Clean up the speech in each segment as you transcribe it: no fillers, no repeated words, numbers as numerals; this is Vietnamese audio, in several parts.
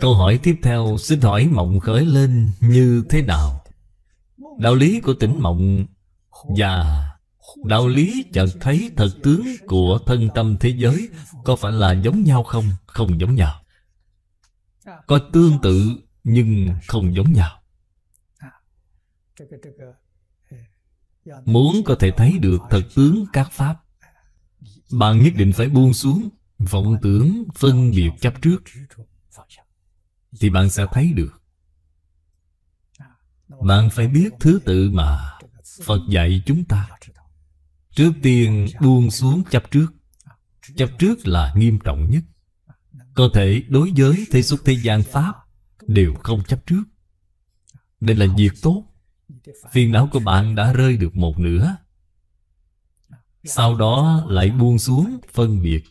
Câu hỏi tiếp theo, xin hỏi mộng khởi lên như thế nào? Đạo lý của tỉnh mộng và đạo lý chợt thấy thật tướng của thân tâm thế giới có phải là giống nhau không? Không giống nhau. Có tương tự nhưng không giống nhau. Muốn có thể thấy được thật tướng các pháp, bạn nhất định phải buông xuống vọng tưởng, phân biệt chấp trước, thì bạn sẽ thấy được. Bạn phải biết thứ tự mà Phật dạy chúng ta. Trước tiên buông xuống chấp trước. Chấp trước là nghiêm trọng nhất. Có thể đối với thế xuất thế gian pháp đều không chấp trước. Đây là việc tốt. Phiền não của bạn đã rơi được một nửa. Sau đó lại buông xuống phân biệt.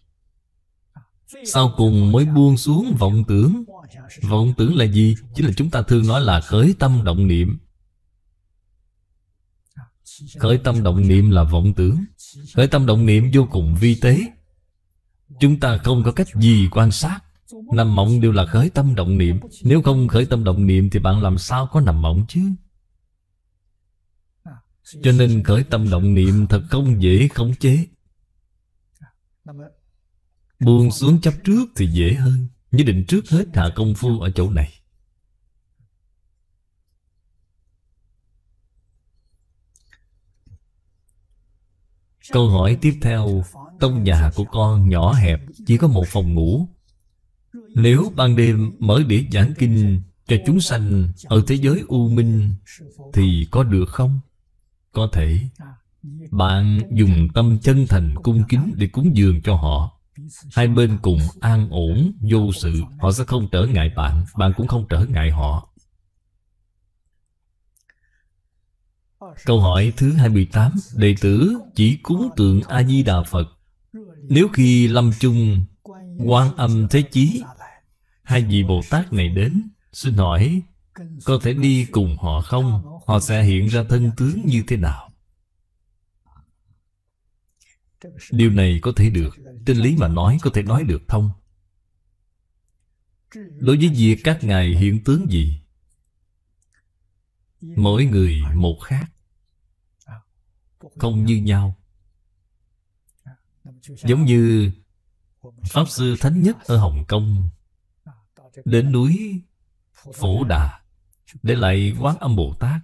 Sau cùng mới buông xuống vọng tưởng. Vọng tưởng là gì? Chính là chúng ta thường nói là khởi tâm động niệm. Khởi tâm động niệm là vọng tưởng. Khởi tâm động niệm vô cùng vi tế. Chúng ta không có cách gì quan sát. Nằm mộng đều là khởi tâm động niệm. Nếu không khởi tâm động niệm thì bạn làm sao có nằm mộng chứ? Cho nên khởi tâm động niệm thật không dễ khống chế. Buông xuống chấp trước thì dễ hơn. Nhất định trước hết hạ công phu ở chỗ này. Câu hỏi tiếp theo, tông nhà của con nhỏ hẹp, chỉ có một phòng ngủ. Nếu ban đêm mở đĩa giảng kinh cho chúng sanh ở thế giới u minh thì có được không? Có thể. Bạn dùng tâm chân thành cung kính để cúng dường cho họ. Hai bên cùng an ổn, vô sự. Họ sẽ không trở ngại bạn, bạn cũng không trở ngại họ. Câu hỏi thứ 28, đệ tử chỉ cúng tượng A-di-đà Phật. Nếu khi lâm chung Quan Âm Thế Chí, hai vị Bồ Tát này đến, xin hỏi có thể đi cùng họ không? Họ sẽ hiện ra thân tướng như thế nào? Điều này có thể được. Trên lý mà nói có thể nói được thông. Đối với việc các ngài hiện tướng gì, mỗi người một khác, không như nhau. Giống như Pháp Sư Thánh Nhất ở Hồng Kông đến núi Phổ Đà để lại Quán Âm Bồ Tát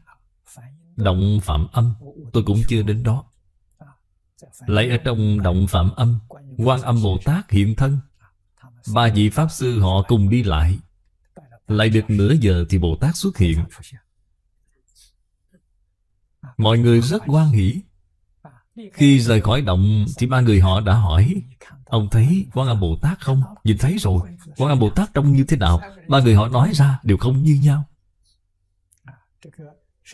Động Phạm Âm. Tôi cũng chưa đến đó. Lại ở trong Động Phạm Âm, Quan Âm Bồ Tát hiện thân. Ba vị Pháp Sư họ cùng đi lại. Lại được nửa giờ thì Bồ Tát xuất hiện. Mọi người rất hoan hỷ. Khi rời khỏi động thì ba người họ đã hỏi: ông thấy Quan Âm Bồ Tát không? Nhìn thấy rồi. Quan Âm Bồ Tát trông như thế nào? Ba người họ nói ra đều không như nhau.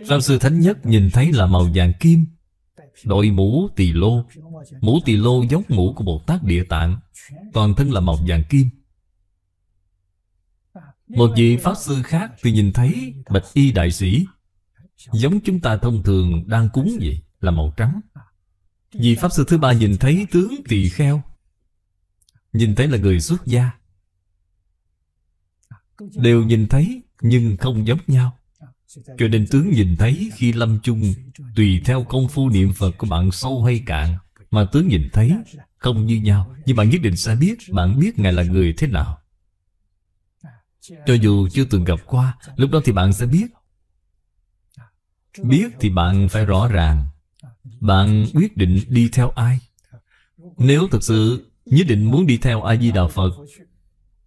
Pháp Sư Thánh Nhất nhìn thấy là màu vàng kim, đội mũ tỳ lô. Mũ tỳ lô giống mũ của Bồ Tát Địa Tạng, toàn thân là màu vàng kim. Một vị Pháp Sư khác thì nhìn thấy bạch y đại sĩ, giống chúng ta thông thường đang cúng vậy, là màu trắng. Vị Pháp Sư thứ ba nhìn thấy tướng tỳ kheo, nhìn thấy là người xuất gia. Đều nhìn thấy nhưng không giống nhau. Cho nên tướng nhìn thấy khi lâm chung, tùy theo công phu niệm Phật của bạn sâu hay cạn mà tướng nhìn thấy không như nhau. Nhưng bạn nhất định sẽ biết, bạn biết ngài là người thế nào. Cho dù chưa từng gặp qua, lúc đó thì bạn sẽ biết. Biết thì bạn phải rõ ràng bạn quyết định đi theo ai. Nếu thực sự nhất định muốn đi theo A-di-đà Phật,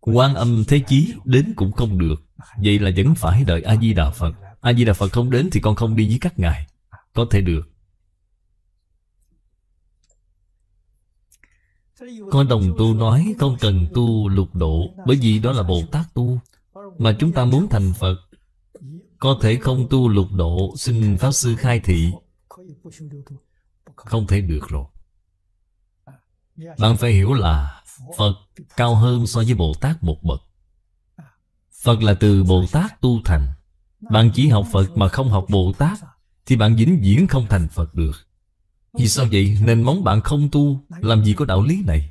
Quan Âm Thế Chí đến cũng không được. Vậy là vẫn phải đợi A-di-đà Phật. A-di-đà Phật không đến thì con không đi với các ngài. Có thể được. Có đồng tu nói không cần tu lục độ, bởi vì đó là Bồ Tát tu. Mà chúng ta muốn thành Phật, có thể không tu lục độ. Xin Pháp Sư khai thị. Không thể được rồi. Bạn phải hiểu là Phật cao hơn so với Bồ Tát một bậc. Phật là từ Bồ Tát tu thành. Bạn chỉ học Phật mà không học Bồ Tát thì bạn vĩnh viễn không thành Phật được. Vì sao vậy? Nên móng bạn không tu, làm gì có đạo lý này.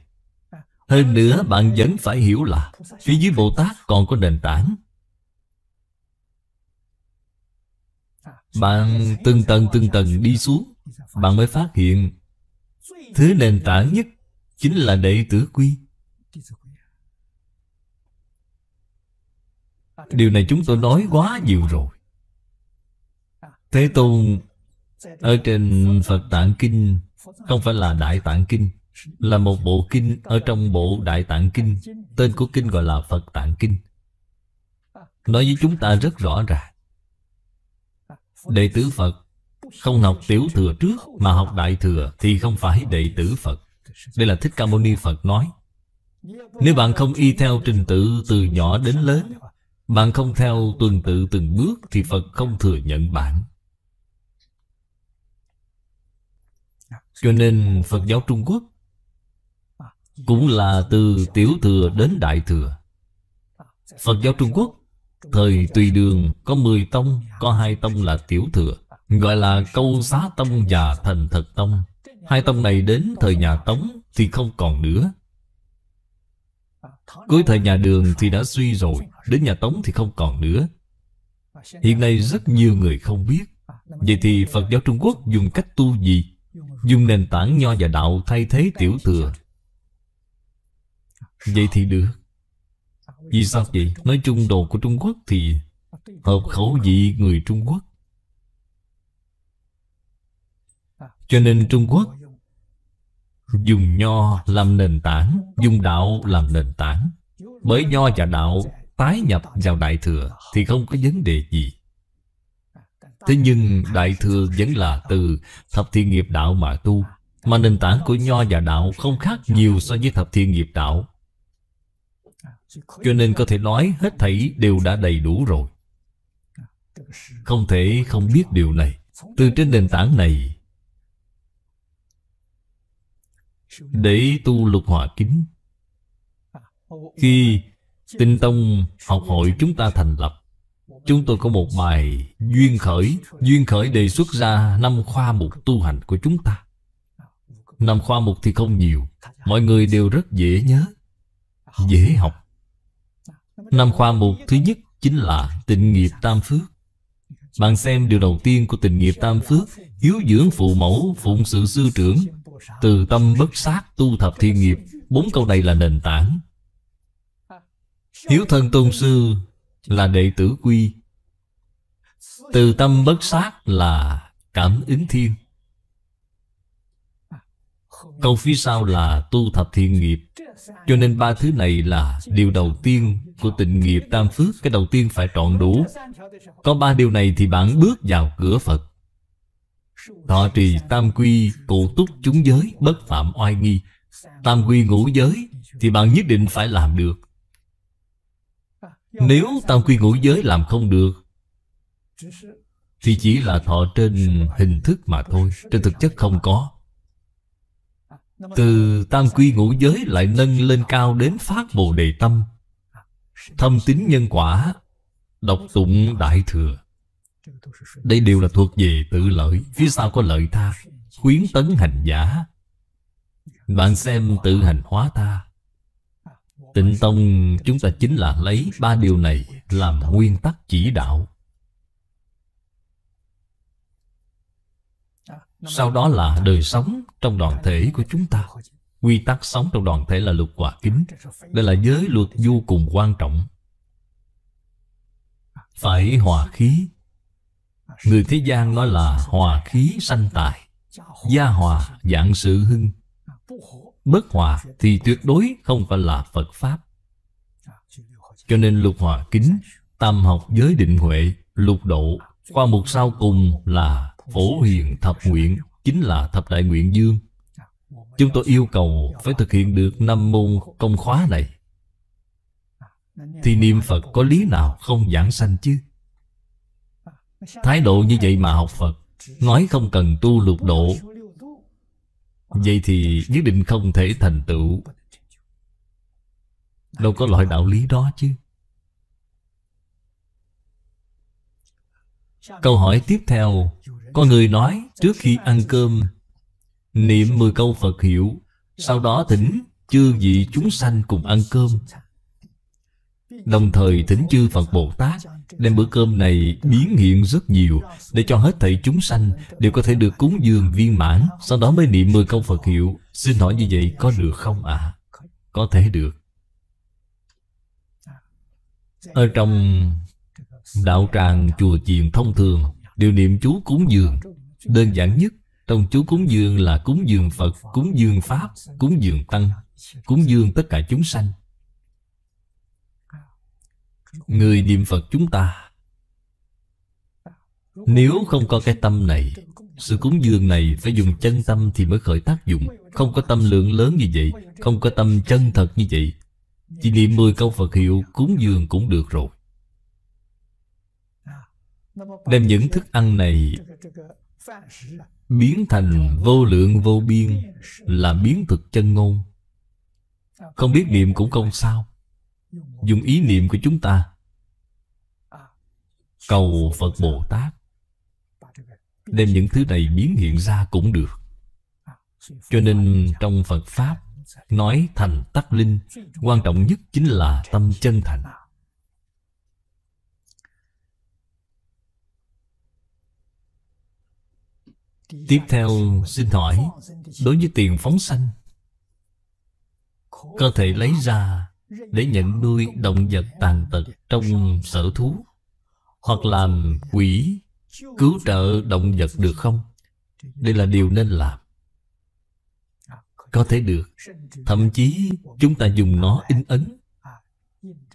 Hơn nữa bạn vẫn phải hiểu là phía dưới Bồ Tát còn có nền tảng. Bạn từng tầng đi xuống, bạn mới phát hiện thứ nền tảng nhất chính là Đệ Tử Quy. Điều này chúng tôi nói quá nhiều rồi. Thế Tôn ở trên Phật Tạng Kinh, không phải là Đại Tạng Kinh, là một bộ kinh ở trong bộ Đại Tạng Kinh. Tên của kinh gọi là Phật Tạng Kinh. Nói với chúng ta rất rõ ràng, đệ tử Phật không học tiểu thừa trước mà học đại thừa thì không phải đệ tử Phật. Đây là Thích Ca Mâu Ni Phật nói. Nếu bạn không y theo trình tự từ nhỏ đến lớn, bạn không theo tuần tự từng bước, thì Phật không thừa nhận bạn. Cho nên Phật giáo Trung Quốc cũng là từ tiểu thừa đến đại thừa. Phật giáo Trung Quốc thời Tùy Đường có 10 tông, có 2 tông là tiểu thừa, gọi là Câu Xá Tông và Thành Thật Tông. 2 tông này đến thời nhà Tống thì không còn nữa. Cuối thời nhà Đường thì đã suy rồi, đến nhà Tống thì không còn nữa. Hiện nay rất nhiều người không biết. Vậy thì Phật giáo Trung Quốc dùng cách tu gì? Dùng nền tảng nho và đạo thay thế tiểu thừa. Vậy thì được. Vì sao vậy? Nói chung đồ của Trung Quốc thì hợp khẩu vị người Trung Quốc. Cho nên Trung Quốc dùng nho làm nền tảng, dùng đạo làm nền tảng. Bởi nho và đạo tái nhập vào đại thừa thì không có vấn đề gì. Thế nhưng đại thừa vẫn là từ thập thiện nghiệp đạo mà tu. Mà nền tảng của nho và đạo không khác nhiều so với thập thiện nghiệp đạo. Cho nên có thể nói hết thảy đều đã đầy đủ rồi. Không thể không biết điều này. Từ trên nền tảng này để tu Lục Hòa Kính. Khi Tinh Tông học hội chúng ta thành lập, chúng tôi có một bài Duyên Khởi. Duyên Khởi đề xuất ra 5 khoa mục tu hành của chúng ta. 5 khoa mục thì không nhiều, mọi người đều rất dễ nhớ, dễ học. 5 khoa mục thứ nhất chính là Tịnh Nghiệp Tam Phước. Bạn xem điều đầu tiên của Tịnh Nghiệp Tam Phước: hiếu dưỡng phụ mẫu, phụng sự sư trưởng, từ tâm bất sát, tu thập thiên nghiệp. 4 câu này là nền tảng. Hiếu thân tôn sư là Đệ Tử Quy. Từ tâm bất sát là Cảm Ứng Thiên. Câu phía sau là tu thập thiện nghiệp. Cho nên 3 thứ này là điều đầu tiên của Tịnh Nghiệp Tam Phước. Cái đầu tiên phải trọn đủ. Có 3 điều này thì bạn bước vào cửa Phật. Thọ trì tam quy, cụ túc chúng giới, bất phạm oai nghi. Tam quy ngũ giới thì bạn nhất định phải làm được. Nếu tam quy ngũ giới làm không được thì chỉ là thọ trên hình thức mà thôi, trên thực chất không có. Từ tam quy ngũ giới lại nâng lên cao đến phát bồ đề tâm, thâm tín nhân quả, đọc tụng đại thừa. Đây đều là thuộc về tự lợi. Phía sau có lợi tha, khuyến tấn hành giả. Bạn xem tự hành hóa tha. Tịnh Tông chúng ta chính là lấy 3 điều này làm nguyên tắc chỉ đạo. Sau đó là đời sống trong đoàn thể của chúng ta. Quy tắc sống trong đoàn thể là Lục Hòa Kính. Đây là giới luật vô cùng quan trọng. Phải hòa khí. Người thế gian nói là hòa khí sanh tài, gia hòa vạn sự hưng. Bất hòa thì tuyệt đối không phải là Phật Pháp. Cho nên Lục Hòa Kính, tam học giới định huệ, lục độ. Khoa mục sau cùng là phổ hiền thập nguyện, chính là thập đại nguyện dương. Chúng tôi yêu cầu phải thực hiện được 5 môn công khóa này, thì niệm Phật có lý nào không vãng sanh chứ? Thái độ như vậy mà học Phật, nói không cần tu lục độ, vậy thì nhất định không thể thành tựu. Đâu có loại đạo lý đó chứ. Câu hỏi tiếp theo. Có người nói trước khi ăn cơm niệm 10 câu Phật hiệu, sau đó thỉnh chư vị chúng sanh cùng ăn cơm, đồng thời thỉnh chư Phật Bồ Tát đem bữa cơm này biến hiện rất nhiều, để cho hết thảy chúng sanh đều có thể được cúng dường viên mãn. Sau đó mới niệm 10 câu Phật hiệu. Xin hỏi như vậy có được không ạ? Có thể được. Ở trong đạo tràng chùa chiền thông thường đều niệm chú cúng dường. Đơn giản nhất trong chú cúng dường là cúng dường Phật, cúng dường Pháp, cúng dường Tăng, cúng dường tất cả chúng sanh. Người niệm Phật chúng ta nếu không có cái tâm này, sự cúng dường này phải dùng chân tâm thì mới khởi tác dụng. Không có tâm lượng lớn như vậy, không có tâm chân thật như vậy, chỉ niệm 10 câu Phật hiệu cúng dường cũng được rồi. Đem những thức ăn này biến thành vô lượng vô biên, là biến thực chân ngôn. Không biết niệm cũng không sao, dùng ý niệm của chúng ta cầu Phật Bồ Tát đem những thứ này biến hiện ra cũng được. Cho nên trong Phật Pháp nói thành tắc linh, quan trọng nhất chính là tâm chân thành. Tiếp theo xin hỏi, đối với tiền phóng sanh, có thể lấy ra để nhận nuôi động vật tàn tật trong sở thú, hoặc làm quỹ cứu trợ động vật được không? Đây là điều nên làm. Có thể được. Thậm chí chúng ta dùng nó in ấn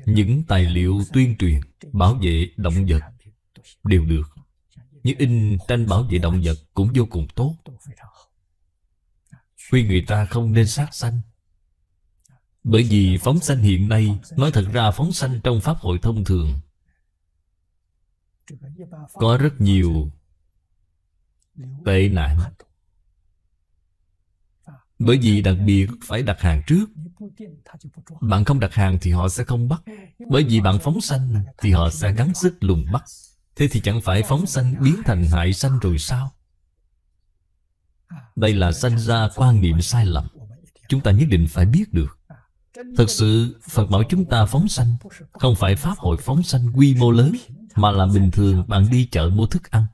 những tài liệu tuyên truyền bảo vệ động vật đều được. Như in tranh bảo vệ động vật cũng vô cùng tốt. Khuyên người ta không nên sát sanh. Bởi vì phóng sanh hiện nay, nói thật ra phóng sanh trong Pháp hội thông thường có rất nhiều tệ nạn. Bởi vì đặc biệt phải đặt hàng trước. Bạn không đặt hàng thì họ sẽ không bắt. Bởi vì bạn phóng sanh thì họ sẽ gắng sức lùng bắt. Thế thì chẳng phải phóng sanh biến thành hại sanh rồi sao? Đây là sanh ra quan niệm sai lầm. Chúng ta nhất định phải biết được. Thật sự Phật bảo chúng ta phóng sanh không phải Pháp hội phóng sanh quy mô lớn, mà là bình thường bạn đi chợ mua thức ăn,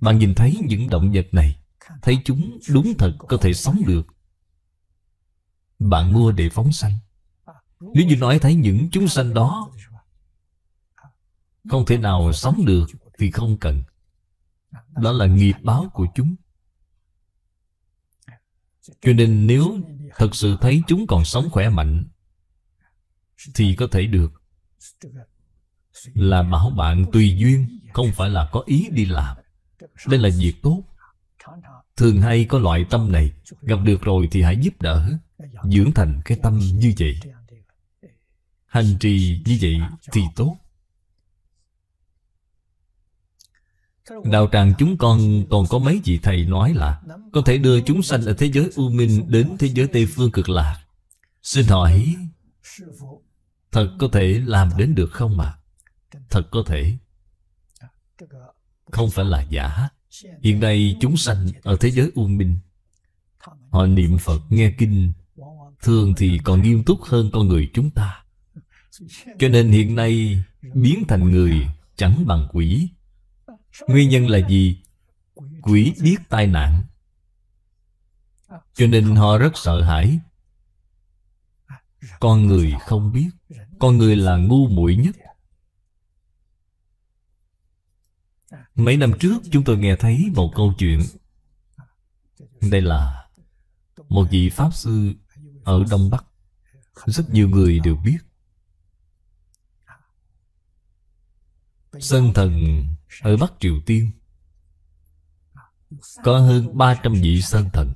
bạn nhìn thấy những động vật này, thấy chúng đúng thật có thể sống được, bạn mua để phóng sanh. Nếu như nói thấy những chúng sanh đó không thể nào sống được thì không cần. Đó là nghiệp báo của chúng. Cho nên nếu thật sự thấy chúng còn sống khỏe mạnh thì có thể được. Là bảo bạn tùy duyên, không phải là có ý đi làm. Đây là việc tốt. Thường hay có loại tâm này, gặp được rồi thì hãy giúp đỡ. Dưỡng thành cái tâm như vậy, hành trì như vậy thì tốt. Đạo tràng chúng con còn có mấy vị thầy nói là có thể đưa chúng sanh ở thế giới U Minh đến thế giới Tây Phương Cực Lạc. Xin hỏi, thật có thể làm đến được không mà? Thật có thể. Không phải là giả. Hiện nay chúng sanh ở thế giới U Minh, họ niệm Phật, nghe kinh, thường thì còn nghiêm túc hơn con người chúng ta. Cho nên hiện nay biến thành người chẳng bằng quỷ. Nguyên nhân là gì? Quỷ biết tai nạn, cho nên họ rất sợ hãi. Con người không biết. Con người là ngu muội nhất. Mấy năm trước chúng tôi nghe thấy một câu chuyện. Đây là một vị Pháp Sư ở Đông Bắc, rất nhiều người đều biết. Sơn thần ở Bắc Triều Tiên có hơn 300 vị sơn thần.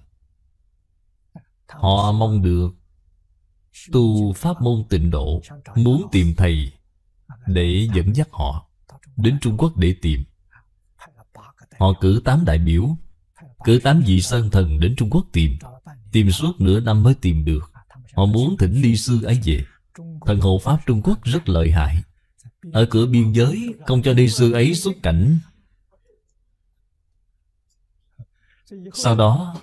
Họ mong được tu pháp môn Tịnh Độ, muốn tìm thầy để dẫn dắt họ đến Trung Quốc để tìm. Họ cử 8 đại biểu, cử 8 vị sơn thần đến Trung Quốc tìm. Tìm suốt nửa năm mới tìm được. Họ muốn thỉnh Ni Sư ấy về. Thần hộ Pháp Trung Quốc rất lợi hại, ở cửa biên giới không cho Ni Sư ấy xuất cảnh. Sau đó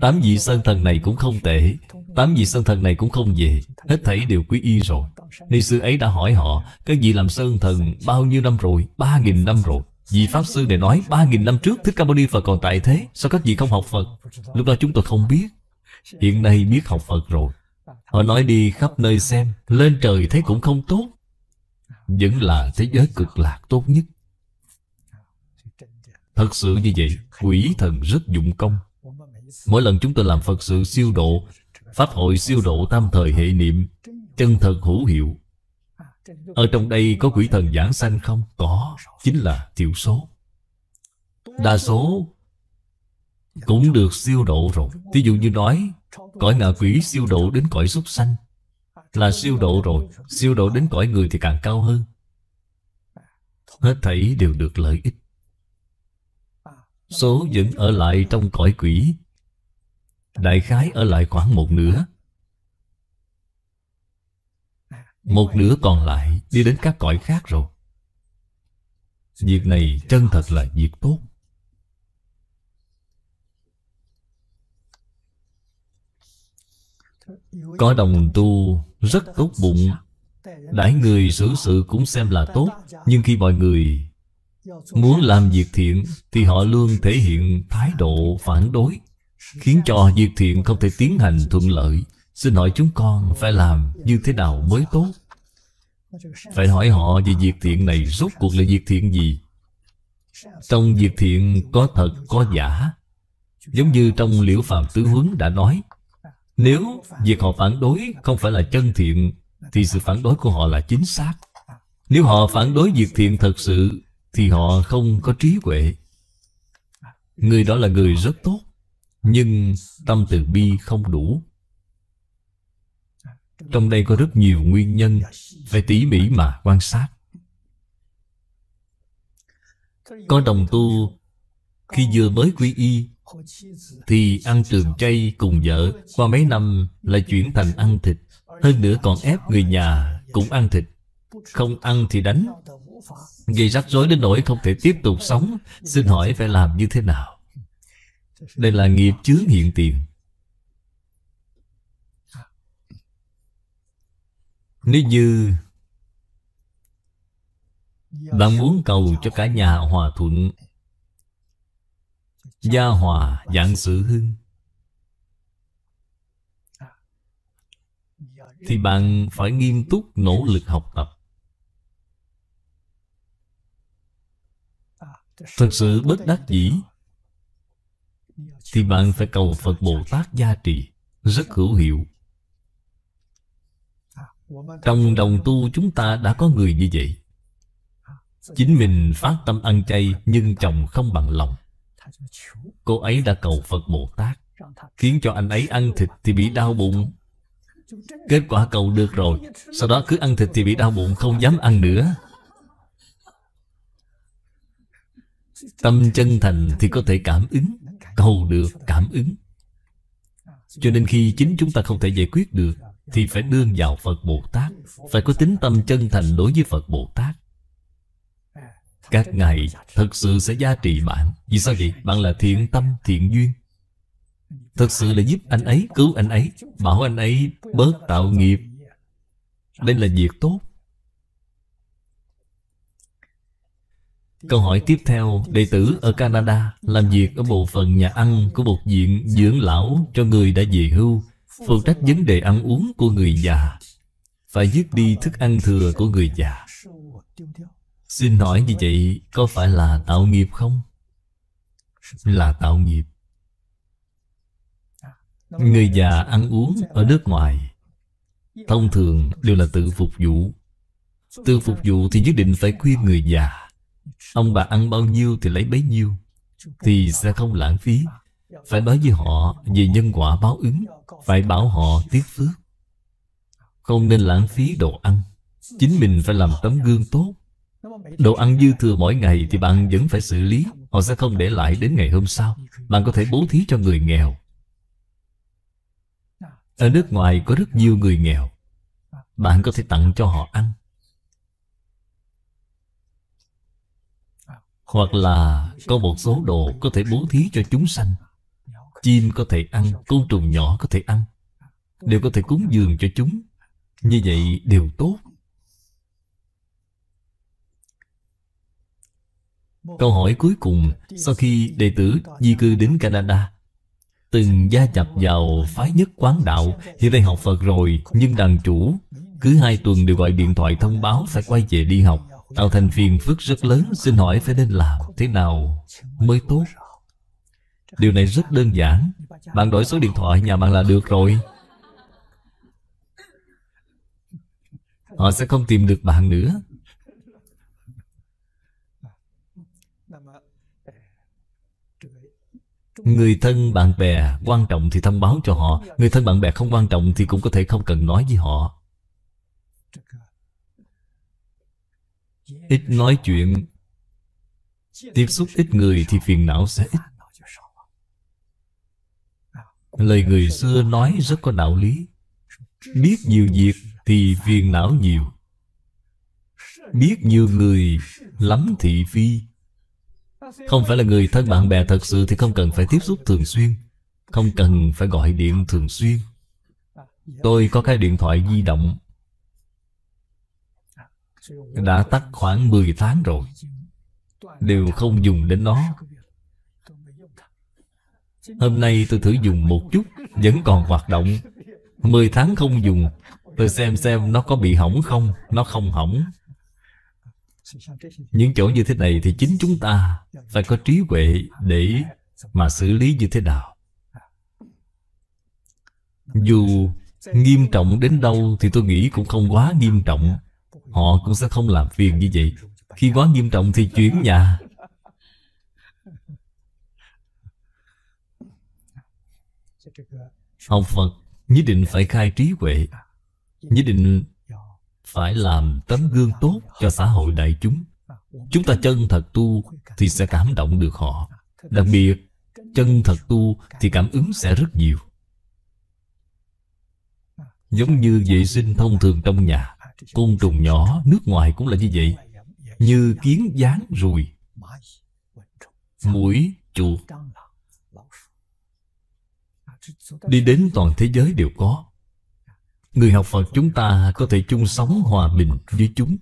Tám vị sơn thần này cũng không tệ, tám vị sơn thần này cũng không về, hết thảy đều quý y rồi. Ni sư ấy đã hỏi họ, các vị làm sơn thần bao nhiêu năm rồi? 3000 năm rồi. Vị pháp sư này nói 3000 năm trước Thích Ca Mâu Ni Phật còn tại thế, sao các vị không học Phật? Lúc đó chúng tôi không biết, hiện nay biết học Phật rồi. Họ nói đi khắp nơi xem, lên trời thấy cũng không tốt, vẫn là thế giới cực lạc tốt nhất. Thật sự như vậy, quỷ thần rất dụng công. Mỗi lần chúng tôi làm Phật sự siêu độ, Pháp hội siêu độ tam thời hệ niệm, chân thật hữu hiệu. Ở trong đây có quỷ thần giảng sanh không? Có, chính là thiểu số. Đa số cũng được siêu độ rồi. Ví dụ như nói, cõi ngạ quỷ siêu độ đến cõi súc sanh là siêu độ rồi, siêu độ đến cõi người thì càng cao hơn. Hết thảy đều được lợi ích. Số vẫn ở lại trong cõi quỷ, đại khái ở lại khoảng một nửa. Một nửa còn lại đi đến các cõi khác rồi. Việc này chân thật là việc tốt. Có đồng tu rất tốt bụng, đãi người xử sự cũng xem là tốt. Nhưng khi mọi người muốn làm việc thiện thì họ luôn thể hiện thái độ phản đối, khiến cho việc thiện không thể tiến hành thuận lợi. Xin hỏi chúng con phải làm như thế nào mới tốt? Phải hỏi họ về việc thiện này rốt cuộc là việc thiện gì. Trong việc thiện có thật có giả. Giống như trong Liễu Phàm Tứ Huấn đã nói, nếu việc họ phản đối không phải là chân thiện thì sự phản đối của họ là chính xác. Nếu họ phản đối việc thiện thật sự thì họ không có trí huệ. Người đó là người rất tốt, nhưng tâm từ bi không đủ. Trong đây có rất nhiều nguyên nhân, phải tỉ mỉ mà quan sát. Có đồng tu khi vừa mới quy y thì ăn trường chay cùng vợ, qua mấy năm lại chuyển thành ăn thịt. Hơn nữa còn ép người nhà cũng ăn thịt, không ăn thì đánh, gây rắc rối đến nỗi không thể tiếp tục sống. Xin hỏi phải làm như thế nào? Đây là nghiệp chướng hiện tiền. Nếu như bạn muốn cầu cho cả nhà hòa thuận, gia hòa vạn sự hưng, thì bạn phải nghiêm túc nỗ lực học tập. Thật sự bất đắc dĩ thì bạn phải cầu Phật Bồ Tát gia trì, rất hữu hiệu. Trong đồng tu chúng ta đã có người như vậy. Chính mình phát tâm ăn chay, nhưng chồng không bằng lòng. Cô ấy đã cầu Phật Bồ Tát khiến cho anh ấy ăn thịt thì bị đau bụng. Kết quả cầu được rồi, sau đó cứ ăn thịt thì bị đau bụng, không dám ăn nữa. Tâm chân thành thì có thể cảm ứng, cầu được cảm ứng. Cho nên khi chính chúng ta không thể giải quyết được thì phải đương vào Phật Bồ Tát, phải có tín tâm chân thành đối với Phật Bồ Tát. Các ngài thật sự sẽ gia trì bạn. Vì sao vậy? Bạn là thiện tâm, thiện duyên, thật sự là giúp anh ấy, cứu anh ấy, bảo anh ấy bớt tạo nghiệp. Đây là việc tốt. Câu hỏi tiếp theo, đệ tử ở Canada làm việc ở bộ phận nhà ăn của một viện dưỡng lão cho người đã về hưu, phụ trách vấn đề ăn uống của người già, phải dứt đi thức ăn thừa của người già. Xin hỏi như vậy có phải là tạo nghiệp không? Là tạo nghiệp. Người già ăn uống ở nước ngoài thông thường đều là tự phục vụ. Tự phục vụ thì nhất định phải khuyên người già, ông bà ăn bao nhiêu thì lấy bấy nhiêu, thì sẽ không lãng phí. Phải nói với họ về nhân quả báo ứng, phải bảo họ tiếc phước, không nên lãng phí đồ ăn. Chính mình phải làm tấm gương tốt. Đồ ăn dư thừa mỗi ngày thì bạn vẫn phải xử lý, họ sẽ không để lại đến ngày hôm sau. Bạn có thể bố thí cho người nghèo. Ở nước ngoài có rất nhiều người nghèo, bạn có thể tặng cho họ ăn. Hoặc là có một số đồ có thể bố thí cho chúng sanh. chim có thể ăn, côn trùng nhỏ có thể ăn, đều có thể cúng dường cho chúng. Như vậy đều tốt. Câu hỏi cuối cùng, sau khi đệ tử di cư đến Canada, từng gia nhập vào phái Nhất Quán Đạo, hiện nay học Phật rồi, nhưng đàn chủ cứ 2 tuần đều gọi điện thoại thông báo phải quay về đi học, tạo thành phiền phức rất lớn. Xin hỏi phải nên làm thế nào mới tốt? Điều này rất đơn giản, bạn đổi số điện thoại nhà bạn là được rồi. Họ sẽ không tìm được bạn nữa. Người thân bạn bè quan trọng thì thông báo cho họ, người thân bạn bè không quan trọng thì cũng có thể không cần nói với họ. Ít nói chuyện, tiếp xúc ít người thì phiền não sẽ ít. Lời người xưa nói rất có đạo lý. Biết nhiều việc thì phiền não nhiều. Biết nhiều người lắm thị phi. Không phải là người thân bạn bè thật sự thì không cần phải tiếp xúc thường xuyên, không cần phải gọi điện thường xuyên. Tôi có cái điện thoại di động đã tắt khoảng 10 tháng rồi, đều không dùng đến nó. Hôm nay tôi thử dùng một chút, vẫn còn hoạt động. 10 tháng không dùng, tôi xem nó có bị hỏng không. Nó không hỏng. Những chỗ như thế này thì chính chúng ta phải có trí huệ để mà xử lý như thế nào. Dù nghiêm trọng đến đâu thì tôi nghĩ cũng không quá nghiêm trọng. Họ cũng sẽ không làm phiền như vậy. Khi quá nghiêm trọng thì chuyển nhà. Học Phật nhất định phải khai trí huệ, nhất định phải làm tấm gương tốt cho xã hội đại chúng. Chúng ta chân thật tu thì sẽ cảm động được họ. Đặc biệt chân thật tu thì cảm ứng sẽ rất nhiều. Giống như vệ sinh thông thường trong nhà, côn trùng nhỏ nước ngoài cũng là như vậy. Như kiến, gián, ruồi, muỗi, chuột, đi đến toàn thế giới đều có. Người học Phật chúng ta có thể chung sống hòa bình với chúng,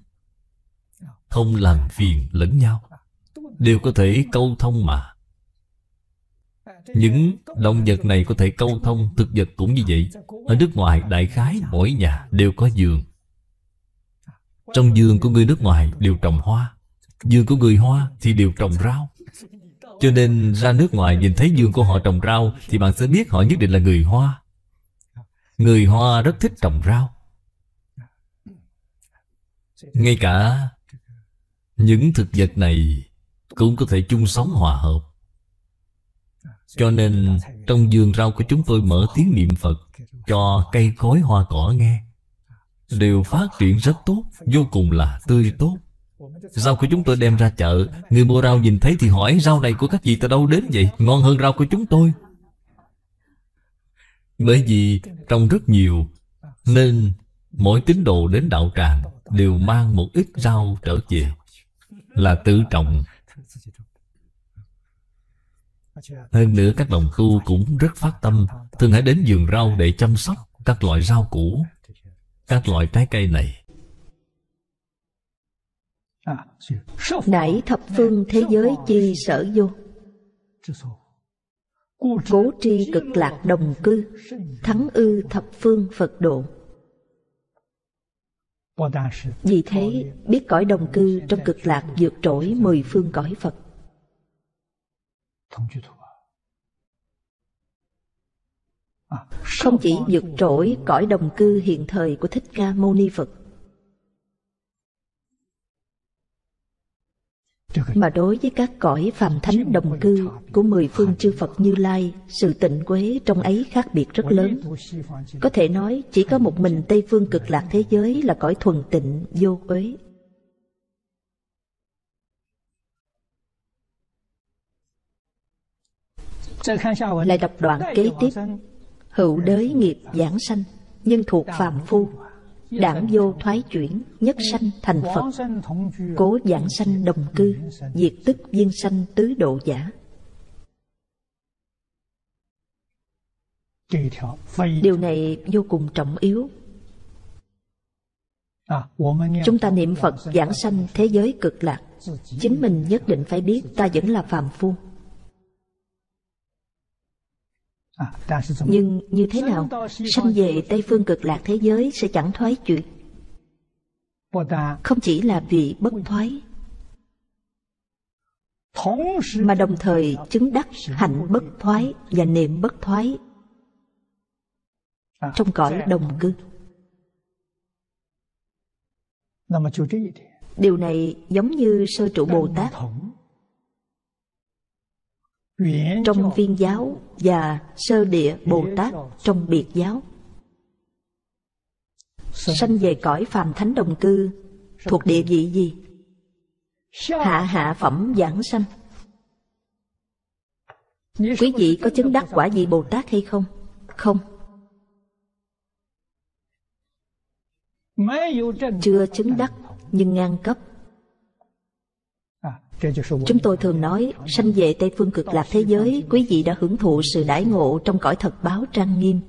không làm phiền lẫn nhau, đều có thể câu thông mà. Những động vật này có thể câu thông, thực vật cũng như vậy. Ở nước ngoài đại khái mỗi nhà đều có vườn. Trong vườn của người nước ngoài đều trồng hoa, vườn của người Hoa thì đều trồng rau. Cho nên ra nước ngoài nhìn thấy vườn của họ trồng rau thì bạn sẽ biết họ nhất định là người Hoa. Người Hoa rất thích trồng rau. Ngay cả những thực vật này cũng có thể chung sống hòa hợp. Cho nên trong vườn rau của chúng tôi mở tiếng niệm Phật cho cây cối hoa cỏ nghe, đều phát triển rất tốt, vô cùng là tươi tốt. Rau của chúng tôi đem ra chợ, người mua rau nhìn thấy thì hỏi: rau này của các vị từ đâu đến vậy? Ngon hơn rau của chúng tôi. Bởi vì trồng rất nhiều, nên mỗi tín đồ đến đạo tràng đều mang một ít rau trở về, là tự trồng. Hơn nữa các đồng tu cũng rất phát tâm, thường hãy đến vườn rau để chăm sóc các loại rau củ, các loại trái cây này. Nảy thập phương thế giới chi sở vô, cố tri cực lạc đồng cư, thắng ư thập phương Phật độ. Vì thế biết cõi đồng cư trong cực lạc vượt trội 10 phương cõi Phật. Không chỉ vượt trội cõi đồng cư hiện thời của Thích Ca Mâu Ni Phật, mà đối với các cõi phàm thánh đồng cư của 10 phương chư Phật Như Lai, sự tịnh quế trong ấy khác biệt rất lớn. Có thể nói chỉ có một mình Tây Phương Cực Lạc thế giới là cõi thuần tịnh vô quế. Lại đọc đoạn kế tiếp: hữu đới nghiệp giảng sanh, nhưng thuộc phàm phu, đảng vô thoái chuyển, nhất sanh thành Phật. Cố giảng sanh đồng cư, diệt tức viên sanh tứ độ giả. Điều này vô cùng trọng yếu. Chúng ta niệm Phật vãng sanh thế giới cực lạc, chính mình nhất định phải biết ta vẫn là phàm phu. Nhưng như thế nào? Sanh về Tây Phương Cực Lạc thế giới sẽ chẳng thoái chuyện. Không chỉ là vì bất thoái, mà đồng thời chứng đắc hạnh bất thoái và niệm bất thoái trong cõi đồng cư. Điều này giống như Sơ Trụ Bồ Tát trong Viên giáo và Sơ Địa Bồ Tát trong Biệt giáo. Sanh về cõi phàm thánh đồng cư thuộc địa vị gì? Hạ hạ phẩm giảng sanh. Quý vị có chứng đắc quả vị Bồ Tát hay không? Không. Chưa chứng đắc nhưng ngang cấp. Chúng tôi thường nói, sanh về Tây Phương Cực Lạc thế giới, quý vị đã hưởng thụ sự đãi ngộ trong cõi thật báo trang nghiêm.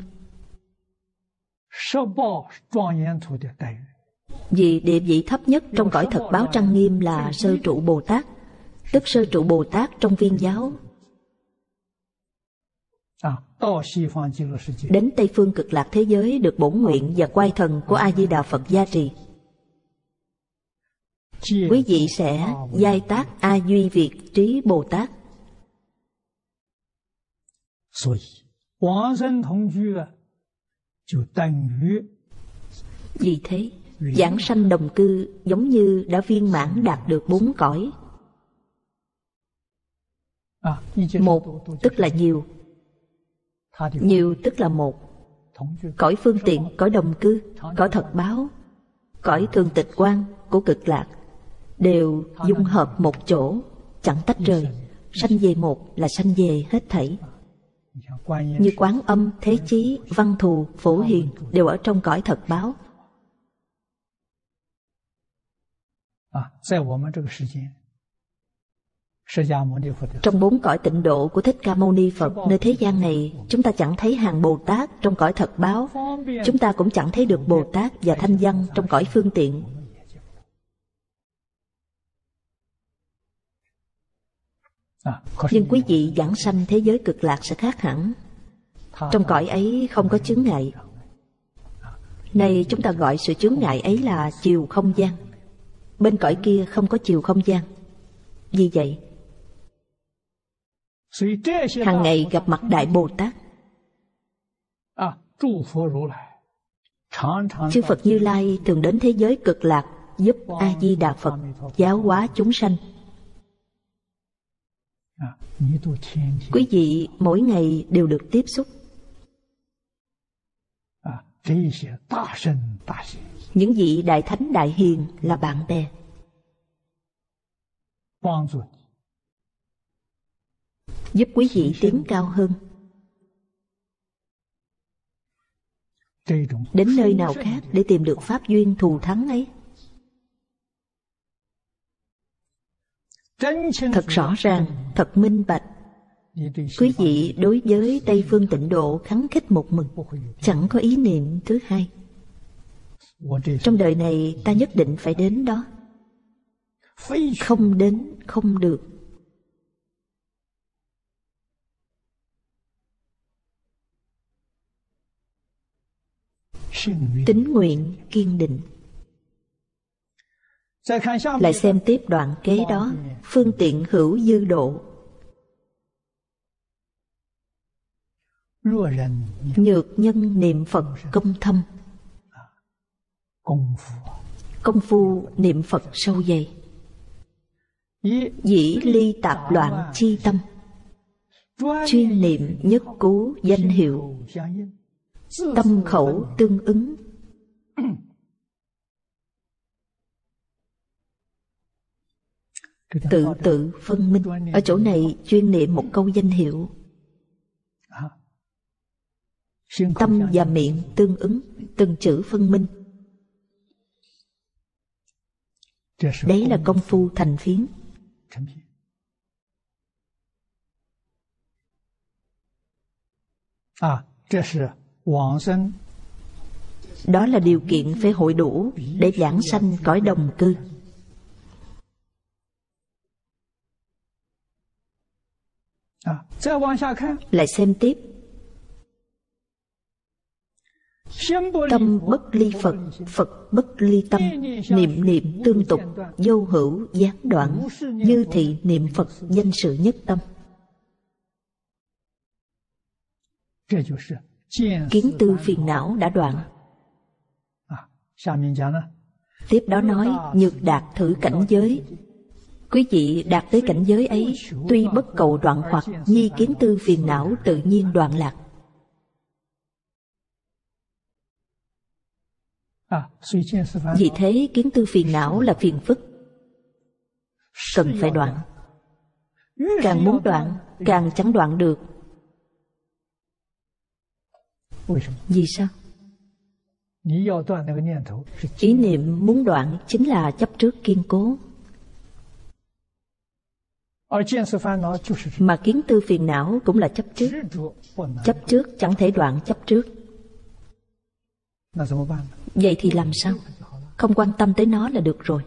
Vì địa vị thấp nhất trong cõi thật báo trang nghiêm là Sơ Trụ Bồ Tát, tức Sơ Trụ Bồ Tát trong Viên giáo. Đến Tây Phương Cực Lạc thế giới được bổn nguyện và quay thần của A-di-đà Phật gia trì. Quý vị sẽ giai tác A-duy Việt trí Bồ Tát. Vì thế, vãng sanh đồng cư giống như đã viên mãn đạt được 4 cõi. Một tức là nhiều, nhiều tức là một. Cõi phương tiện, cõi đồng cư, cõi thật báo, cõi thường tịch quan của cực lạc đều dung hợp một chỗ, chẳng tách rời. Sanh về một là sanh về hết thảy. Như Quán Âm, Thế Chí, Văn Thù, Phổ Hiền đều ở trong cõi thật báo. Trong 4 cõi tịnh độ của Thích Ca Mâu Ni Phật nơi thế gian này, chúng ta chẳng thấy hàng Bồ Tát trong cõi thật báo. Chúng ta cũng chẳng thấy được Bồ Tát và Thanh Văn trong cõi phương tiện. Nhưng quý vị vãng sanh thế giới cực lạc sẽ khác hẳn. Trong cõi ấy không có chướng ngại. Nay chúng ta gọi sự chướng ngại ấy là chiều không gian. Bên cõi kia không có chiều không gian. Vì vậy, hàng ngày gặp mặt Đại Bồ Tát, chư Phật Như Lai thường đến thế giới cực lạc giúp A-di-đà Phật giáo hóa chúng sanh. Quý vị mỗi ngày đều được tiếp xúc. Những vị Đại Thánh Đại Hiền là bạn bè, giúp quý vị tiến cao hơn. Đến nơi nào khác để tìm được pháp duyên thù thắng ấy? Thật rõ ràng, thật minh bạch. Quý vị đối với Tây Phương Tịnh Độ khắng khích một mừng, chẳng có ý niệm thứ hai. Trong đời này ta nhất định phải đến đó, không đến không được. Tín nguyện kiên định. Lại xem tiếp đoạn kế đó, phương tiện hữu dư độ. Nhược nhân niệm Phật công thâm, công phu niệm Phật sâu dày. Dĩ ly tạp loạn chi tâm, chuyên niệm nhất cú danh hiệu, tâm khẩu tương ứng. Tự tự phân minh. Ở chỗ này chuyên niệm một câu danh hiệu, tâm và miệng tương ứng, từng chữ phân minh. Đấy là công phu thành phiến. Đó là điều kiện phải hội đủ để vãng sanh cõi đồng cư. Lại xem tiếp. Tâm bất ly Phật, Phật bất ly tâm, niệm niệm tương tục, vô hữu gián đoạn, như thị niệm Phật danh sự nhất tâm. Kiến tư phiền não đã đoạn. Tiếp đó nói nhược đạt thử cảnh giới. Quý vị đạt tới cảnh giới ấy, tuy bất cầu đoạn hoặc, nhi kiến tư phiền não tự nhiên đoạn lạc. Vì thế kiến tư phiền não là phiền phức, cần phải đoạn. Càng muốn đoạn, càng chẳng đoạn được. Vì sao? Ý niệm muốn đoạn chính là chấp trước kiên cố. Mà kiến tư phiền não cũng là chấp trước. Chấp trước chẳng thể đoạn chấp trước. Vậy thì làm sao? Không quan tâm tới nó là được rồi.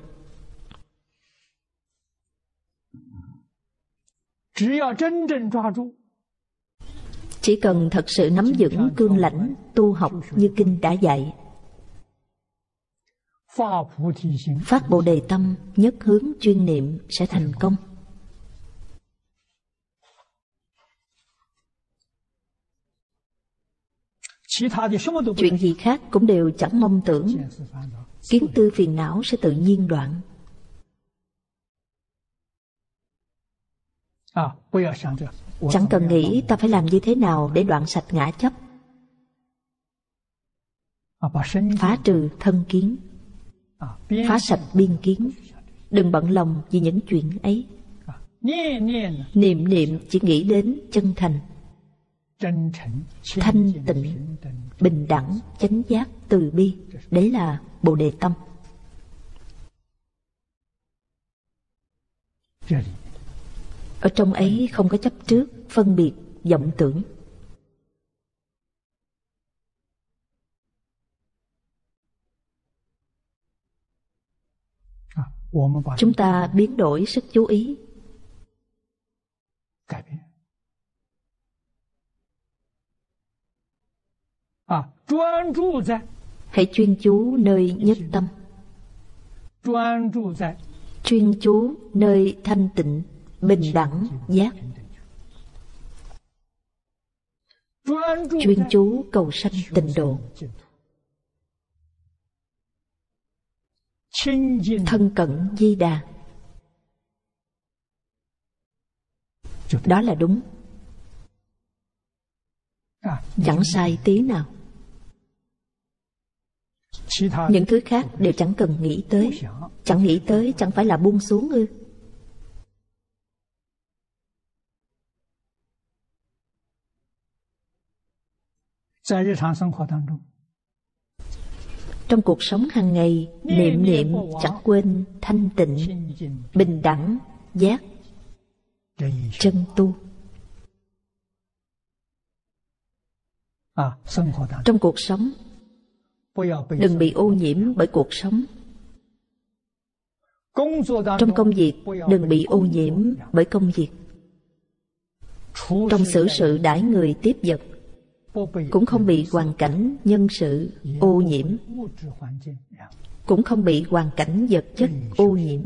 Chỉ cần thật sự nắm vững cương lãnh, tu học như kinh đã dạy. Phát Bồ Đề tâm, nhất hướng chuyên niệm sẽ thành công. Chuyện gì khác cũng đều chẳng mong tưởng. Kiến tư phiền não sẽ tự nhiên đoạn. Chẳng cần nghĩ ta phải làm như thế nào để đoạn sạch ngã chấp, phá trừ thân kiến, phá sạch biên kiến. Đừng bận lòng vì những chuyện ấy. Niệm niệm chỉ nghĩ đến chân thành, thanh tịnh, bình đẳng, chánh giác, từ bi. Đấy là Bồ Đề tâm. Ở trong ấy không có chấp trước, phân biệt, vọng tưởng. Chúng ta biến đổi sức chú ý, hãy chuyên chú nơi nhất tâm, chuyên chú nơi thanh tịnh, bình đẳng, giác. Chuyên chú cầu sanh tịnh độ. Thân cận Di Đà. Đó là đúng. Chẳng sai tí nào. Những thứ khác đều chẳng cần nghĩ tới. Chẳng nghĩ tới chẳng phải là buông xuống ư? Trong cuộc sống hàng ngày, niệm niệm chẳng quên thanh tịnh, bình đẳng, giác, chân tu. Trong cuộc sống, đừng bị ô nhiễm bởi cuộc sống. Trong công việc, đừng bị ô nhiễm bởi công việc. Trong xử sự đãi người tiếp vật, cũng không bị hoàn cảnh nhân sự ô nhiễm, cũng không bị hoàn cảnh vật chất ô nhiễm.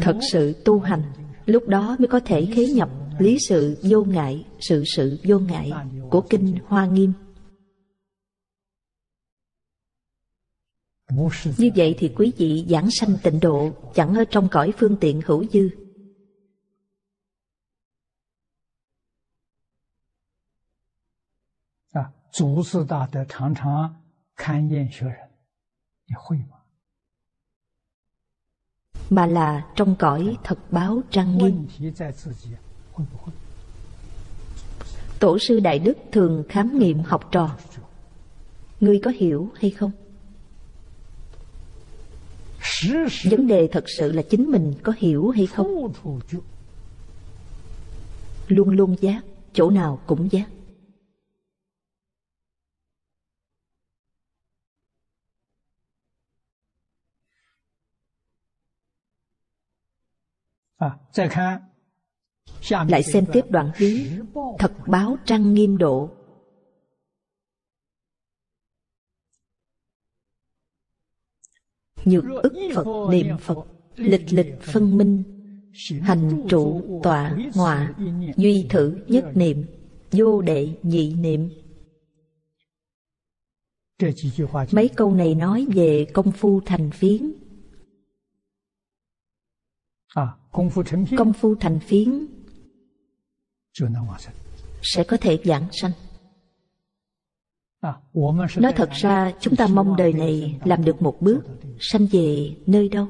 Thật sự tu hành, lúc đó mới có thể khế nhập lý sự vô ngại, sự sự vô ngại của kinh Hoa Nghiêm. Như vậy thì quý vị giảng sanh tịnh độ, chẳng ở trong cõi phương tiện hữu dư. Mà là trong cõi thật báo trang nghiêm. Tổ sư Đại Đức thường khám nghiệm học trò. Ngươi có hiểu hay không? Vấn đề thật sự là chính mình có hiểu hay không. Luôn luôn giác, chỗ nào cũng giác. Lại xem tiếp đoạn ký Thật báo trang nghiêm độ. Nhược ức Phật niệm Phật, lịch lịch phân minh, hành trụ tọa ngọa, duy thử nhất niệm, vô đệ nhị niệm. Mấy câu này nói về công phu thành phiến. Công phu thành phiến sẽ có thể vãng sanh. Nói thật ra chúng ta mong đời này làm được một bước, sanh về nơi đâu?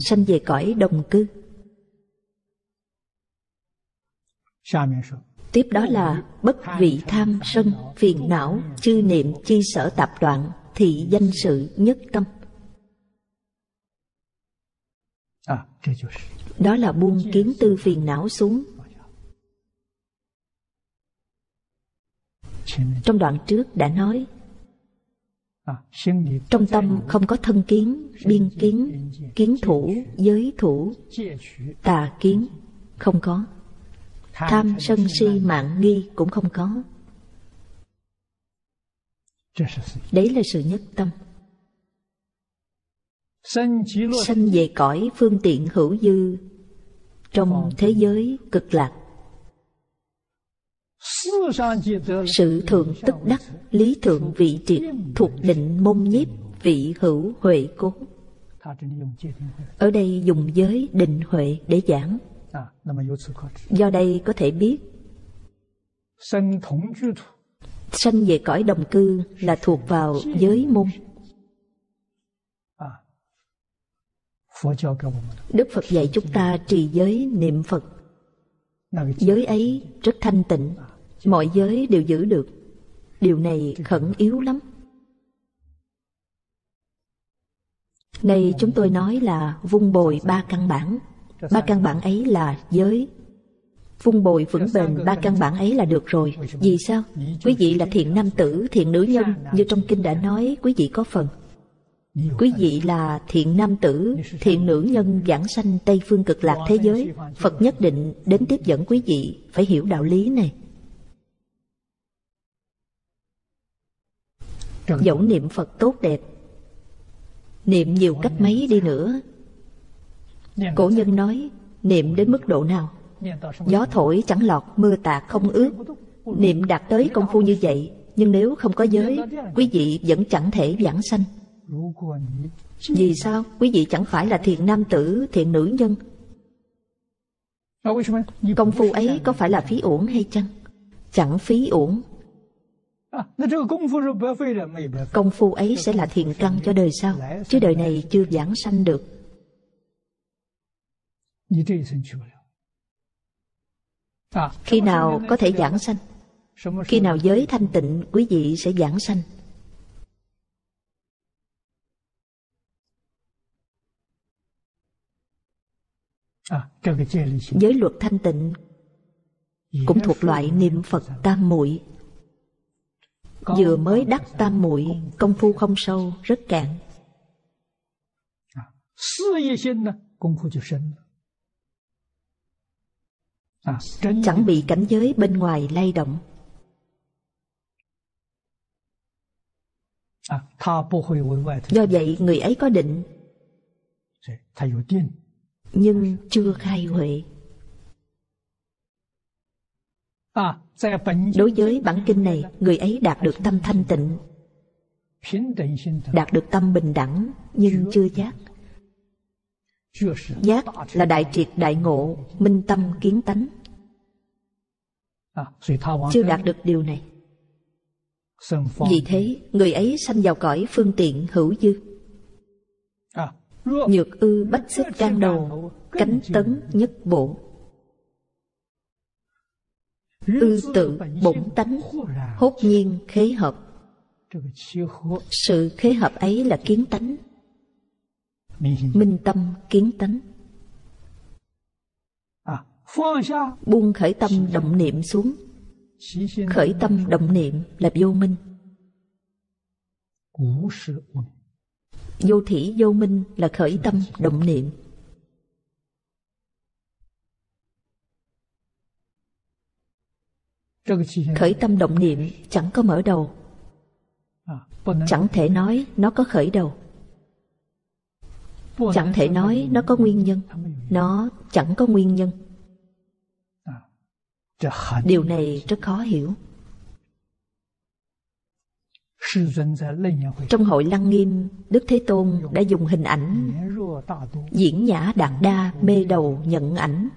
Sanh về cõi đồng cư. Tiếp đó là bất vị tham sân phiền não chư niệm chi sở tạp đoạn, thị danh sự nhất tâm. Đó là buông kiến tư phiền não xuống. Trong đoạn trước đã nói, trong tâm không có thân kiến, biên kiến, kiến thủ, giới thủ, tà kiến, không có. Tham sân si mạng nghi cũng không có. Đấy là sự nhất tâm. Sanh về cõi phương tiện hữu dư, trong thế giới cực lạc. Sự thượng tức đắc, lý thượng vị triệt, thuộc định môn nhiếp, vị hữu huệ cố. Ở đây dùng giới định huệ để giảng. Do đây có thể biết sanh về cõi đồng cư là thuộc vào giới môn. Đức Phật dạy chúng ta trì giới niệm Phật. Giới ấy rất thanh tịnh, mọi giới đều giữ được. Điều này khẩn yếu lắm. Này chúng tôi nói là vun bồi ba căn bản. Ba căn bản ấy là giới. Vun bồi vững bền ba căn bản ấy là được rồi. Vì sao? Quý vị là thiện nam tử, thiện nữ nhân. Như trong kinh đã nói, quý vị có phần. Quý vị là thiện nam tử, thiện nữ nhân vãng sanh Tây Phương Cực Lạc thế giới. Phật nhất định đến tiếp dẫn quý vị, phải hiểu đạo lý này. Dẫu niệm Phật tốt đẹp, niệm nhiều cách mấy đi nữa. Cổ nhân nói, niệm đến mức độ nào? Gió thổi chẳng lọt, mưa tạt không ướt. Niệm đạt tới công phu như vậy, nhưng nếu không có giới, quý vị vẫn chẳng thể vãng sanh. Vì sao? Quý vị chẳng phải là thiện nam tử, thiện nữ nhân. Công phu ấy có phải là phí uổng hay chăng? Chẳng phí uổng. Công phu ấy sẽ là thiện căn cho đời sau, chứ đời này chưa vãng sanh được. Khi nào có thể vãng sanh? Khi nào giới thanh tịnh, quý vị sẽ vãng sanh. Giới luật thanh tịnh cũng thuộc loại niệm Phật tam muội. Vừa mới đắc tam muội, công phu không sâu, rất cạn. Chẳng bị cảnh giới bên ngoài lay động. Do vậy người ấy có định, nhưng chưa khai huệ. Đối với bản kinh này, người ấy đạt được tâm thanh tịnh, đạt được tâm bình đẳng, nhưng chưa giác. Giác là đại triệt đại ngộ, minh tâm kiến tánh. Chưa đạt được điều này, vì thế người ấy sanh vào cõi phương tiện hữu dư. Nhược ư bách xích can đầu, cánh tấn nhất bộ. Ư tự bổn tánh, hốt nhiên khế hợp. Sự khế hợp ấy là kiến tánh. minh tâm kiến tánh. Buông khởi tâm động niệm xuống. Khởi tâm động niệm là vô minh. Vô thỉ vô minh là khởi tâm động niệm. Khởi tâm động niệm chẳng có mở đầu, chẳng thể nói nó có khởi đầu, chẳng thể nói nó có nguyên nhân. Nó chẳng có nguyên nhân. Điều này rất khó hiểu. Trong hội Lăng Nghiêm, Đức Thế Tôn đã dùng hình ảnh diễn nhã đạt đa mê đầu nhận ảnh,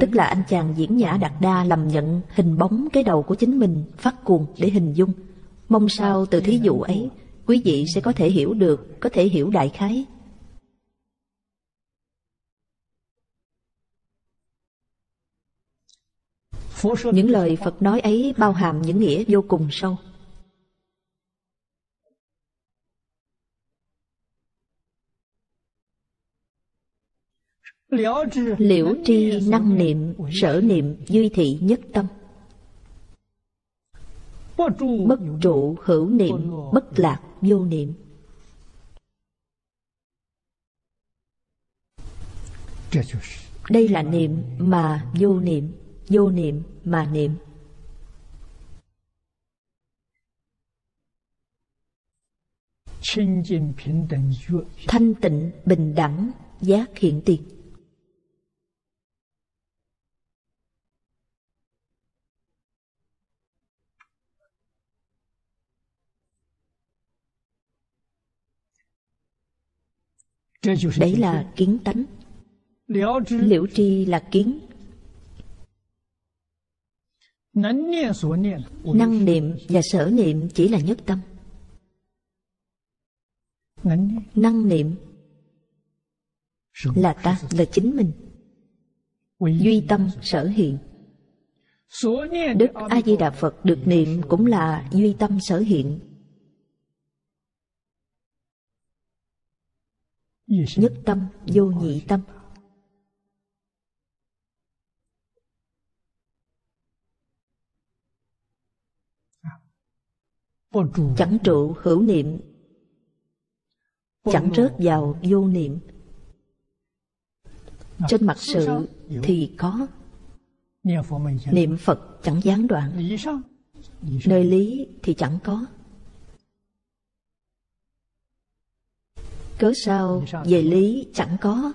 tức là anh chàng diễn nhã đạt đa lầm nhận hình bóng cái đầu của chính mình, phát cuồng để hình dung. Mong sao từ thí dụ ấy quý vị sẽ có thể hiểu được, có thể hiểu đại khái. Những lời Phật nói ấy bao hàm những nghĩa vô cùng sâu. Liễu tri năng niệm, sở niệm duy thị nhất tâm. Bất trụ hữu niệm, bất lạc vô niệm. Đây là niệm mà vô niệm, vô niệm mà niệm. Thanh tịnh bình đẳng giác hiện tiền. Đấy là kiến tánh. Liễu tri là kiến. Năng niệm và sở niệm chỉ là nhất tâm. Năng niệm là ta, là chính mình. Duy tâm sở hiện. Đức A Di Đà Phật được niệm cũng là duy tâm sở hiện. Nhất tâm, vô nhị tâm. Chẳng trụ hữu niệm, chẳng rớt vào vô niệm. Trên mặt sự thì có. Niệm Phật chẳng gián đoạn. Nơi lý thì chẳng có. Cớ sao về lý chẳng có.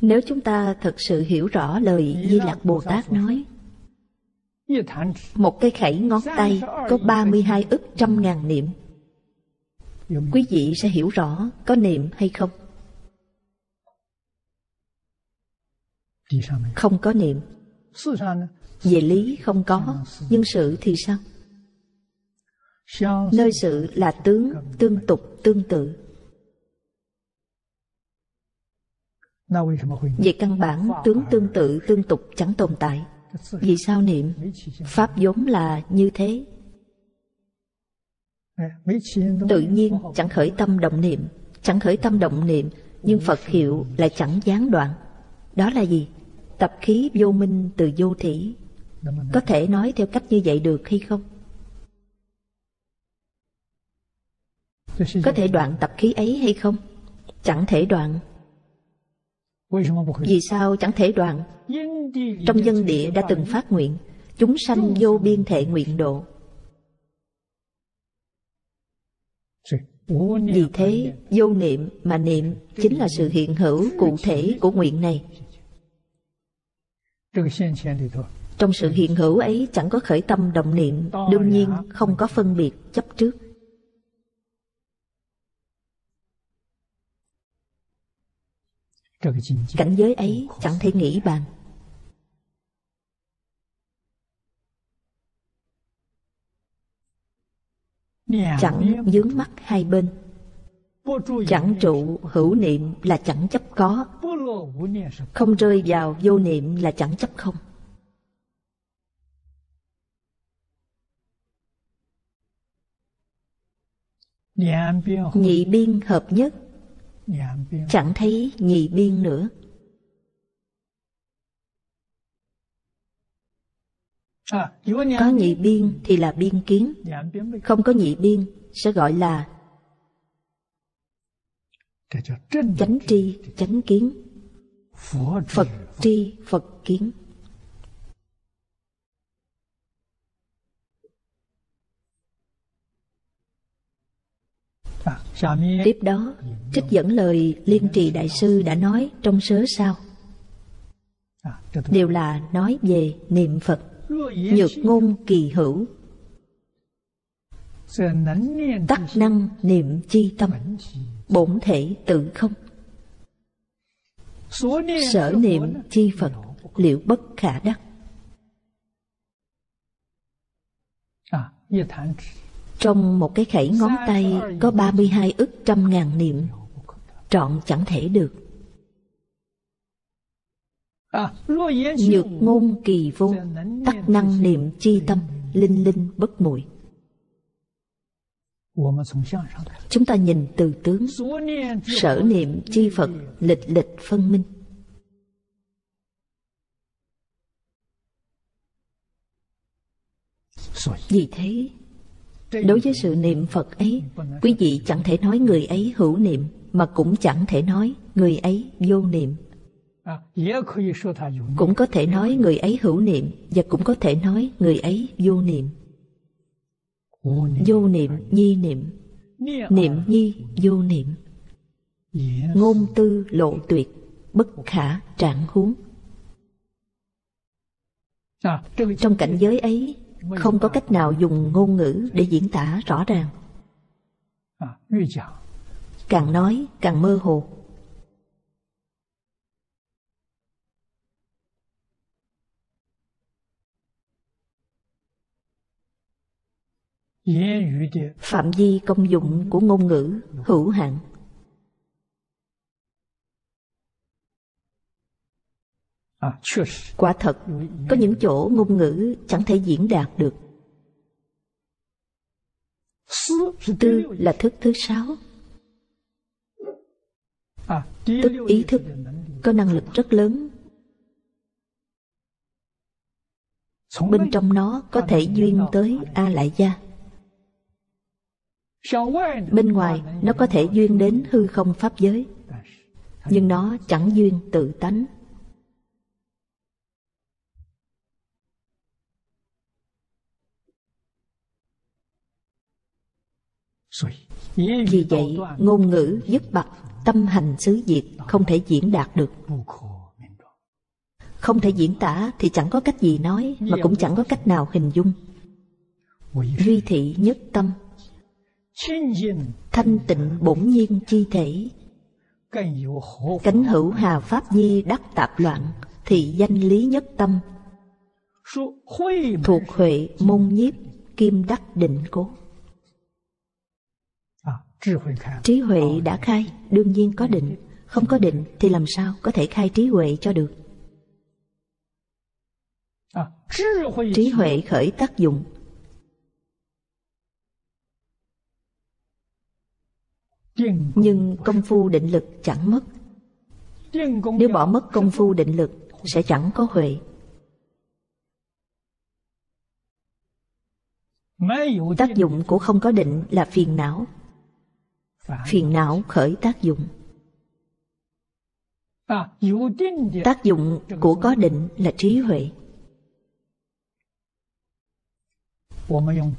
Nếu chúng ta thật sự hiểu rõ lời Di Lặc Bồ Tát nói, một cái khẩy ngón tay có 32 ức trăm ngàn niệm, quý vị sẽ hiểu rõ có niệm hay không. Không có niệm. Về lý không có, nhưng sự thì sao? Nơi sự là tướng, tương tục, tương tự. Về căn bản, tướng tương tự, tương tục chẳng tồn tại. Vì sao niệm? Pháp vốn là như thế. Tự nhiên chẳng khởi tâm động niệm, chẳng khởi tâm động niệm, nhưng Phật hiệu lại chẳng gián đoạn. Đó là gì? Tập khí vô minh từ vô thỉ. Có thể nói theo cách như vậy được hay không? Có thể đoạn tập khí ấy hay không? Chẳng thể đoạn. Vì sao chẳng thể đoạn? Trong dân địa đã từng phát nguyện, chúng sanh vô biên thệ nguyện độ. Vì thế, vô niệm mà niệm chính là sự hiện hữu cụ thể của nguyện này. Trong sự hiện hữu ấy chẳng có khởi tâm động niệm, đương nhiên không có phân biệt chấp trước. Cảnh giới ấy chẳng thể nghĩ bàn. Chẳng dướng mắt hai bên. Chẳng trụ hữu niệm là chẳng chấp có. Không rơi vào vô niệm là chẳng chấp không. Nhị biên hợp nhất, chẳng thấy nhị biên nữa. Có nhị biên thì là biên kiến, không có nhị biên sẽ gọi là chánh tri, chánh kiến, Phật tri, Phật kiến. Tiếp đó, trích dẫn lời Liên Trì Đại Sư đã nói trong sớ sau. Đều là nói về niệm Phật. Nhược ngôn kỳ hữu, tắc năng niệm chi tâm, bổn thể tự không, sở niệm chi Phật, liệu bất khả đắc. Trong một cái khẩy ngón tay có 32 ức trăm ngàn niệm, trọn chẳng thể được. Nhược ngôn kỳ vô, tắc năng niệm chi tâm, linh linh bất muội. Chúng ta nhìn từ tướng, sở niệm chi Phật, lịch lịch phân minh. Vì thế, đối với sự niệm Phật ấy, quý vị chẳng thể nói người ấy hữu niệm, mà cũng chẳng thể nói người ấy vô niệm. Cũng có thể nói người ấy hữu niệm, và cũng có thể nói người ấy vô niệm. Vô niệm nhi niệm, niệm nhi vô niệm. Ngôn tư lộ tuyệt, bất khả trạng huống. Trong cảnh giới ấy, không có cách nào dùng ngôn ngữ để diễn tả rõ ràng. Càng nói càng mơ hồ. Phạm vi công dụng của ngôn ngữ hữu hạn. Quả thật, có những chỗ ngôn ngữ chẳng thể diễn đạt được. Tư là thức thứ 6. Tức ý thức, có năng lực rất lớn. Bên trong nó có thể duyên tới A Lại Gia. Bên ngoài nó có thể duyên đến hư không pháp giới. Nhưng nó chẳng duyên tự tánh. Vì vậy, ngôn ngữ dứt bặt, tâm hành xứ diệt, không thể diễn đạt được. Không thể diễn tả thì chẳng có cách gì nói, mà cũng chẳng có cách nào hình dung. Duy thị nhất tâm, thanh tịnh bổn nhiên chi thể, cánh hữu hà pháp nhi đắc tạp loạn, thì danh lý nhất tâm, thuộc huệ môn nhiếp, kim đắc định cố. Trí huệ đã khai, đương nhiên có định. Không có định thì làm sao có thể khai trí huệ cho được. Trí huệ khởi tác dụng, nhưng công phu định lực chẳng mất. Nếu bỏ mất công phu định lực sẽ chẳng có huệ. Tác dụng của không có định là phiền não. Phiền não khởi tác dụng. Tác dụng của có định là trí huệ.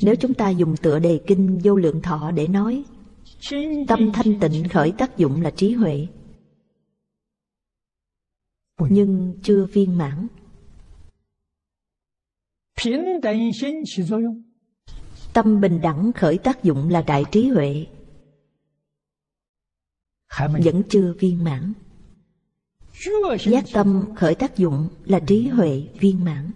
Nếu chúng ta dùng tựa đề kinh Vô Lượng Thọ để nói, tâm thanh tịnh khởi tác dụng là trí huệ, nhưng chưa viên mãn. Tâm bình đẳng khởi tác dụng là đại trí huệ, vẫn chưa viên mãn. Giác tâm khởi tác dụng là trí huệ viên mãn.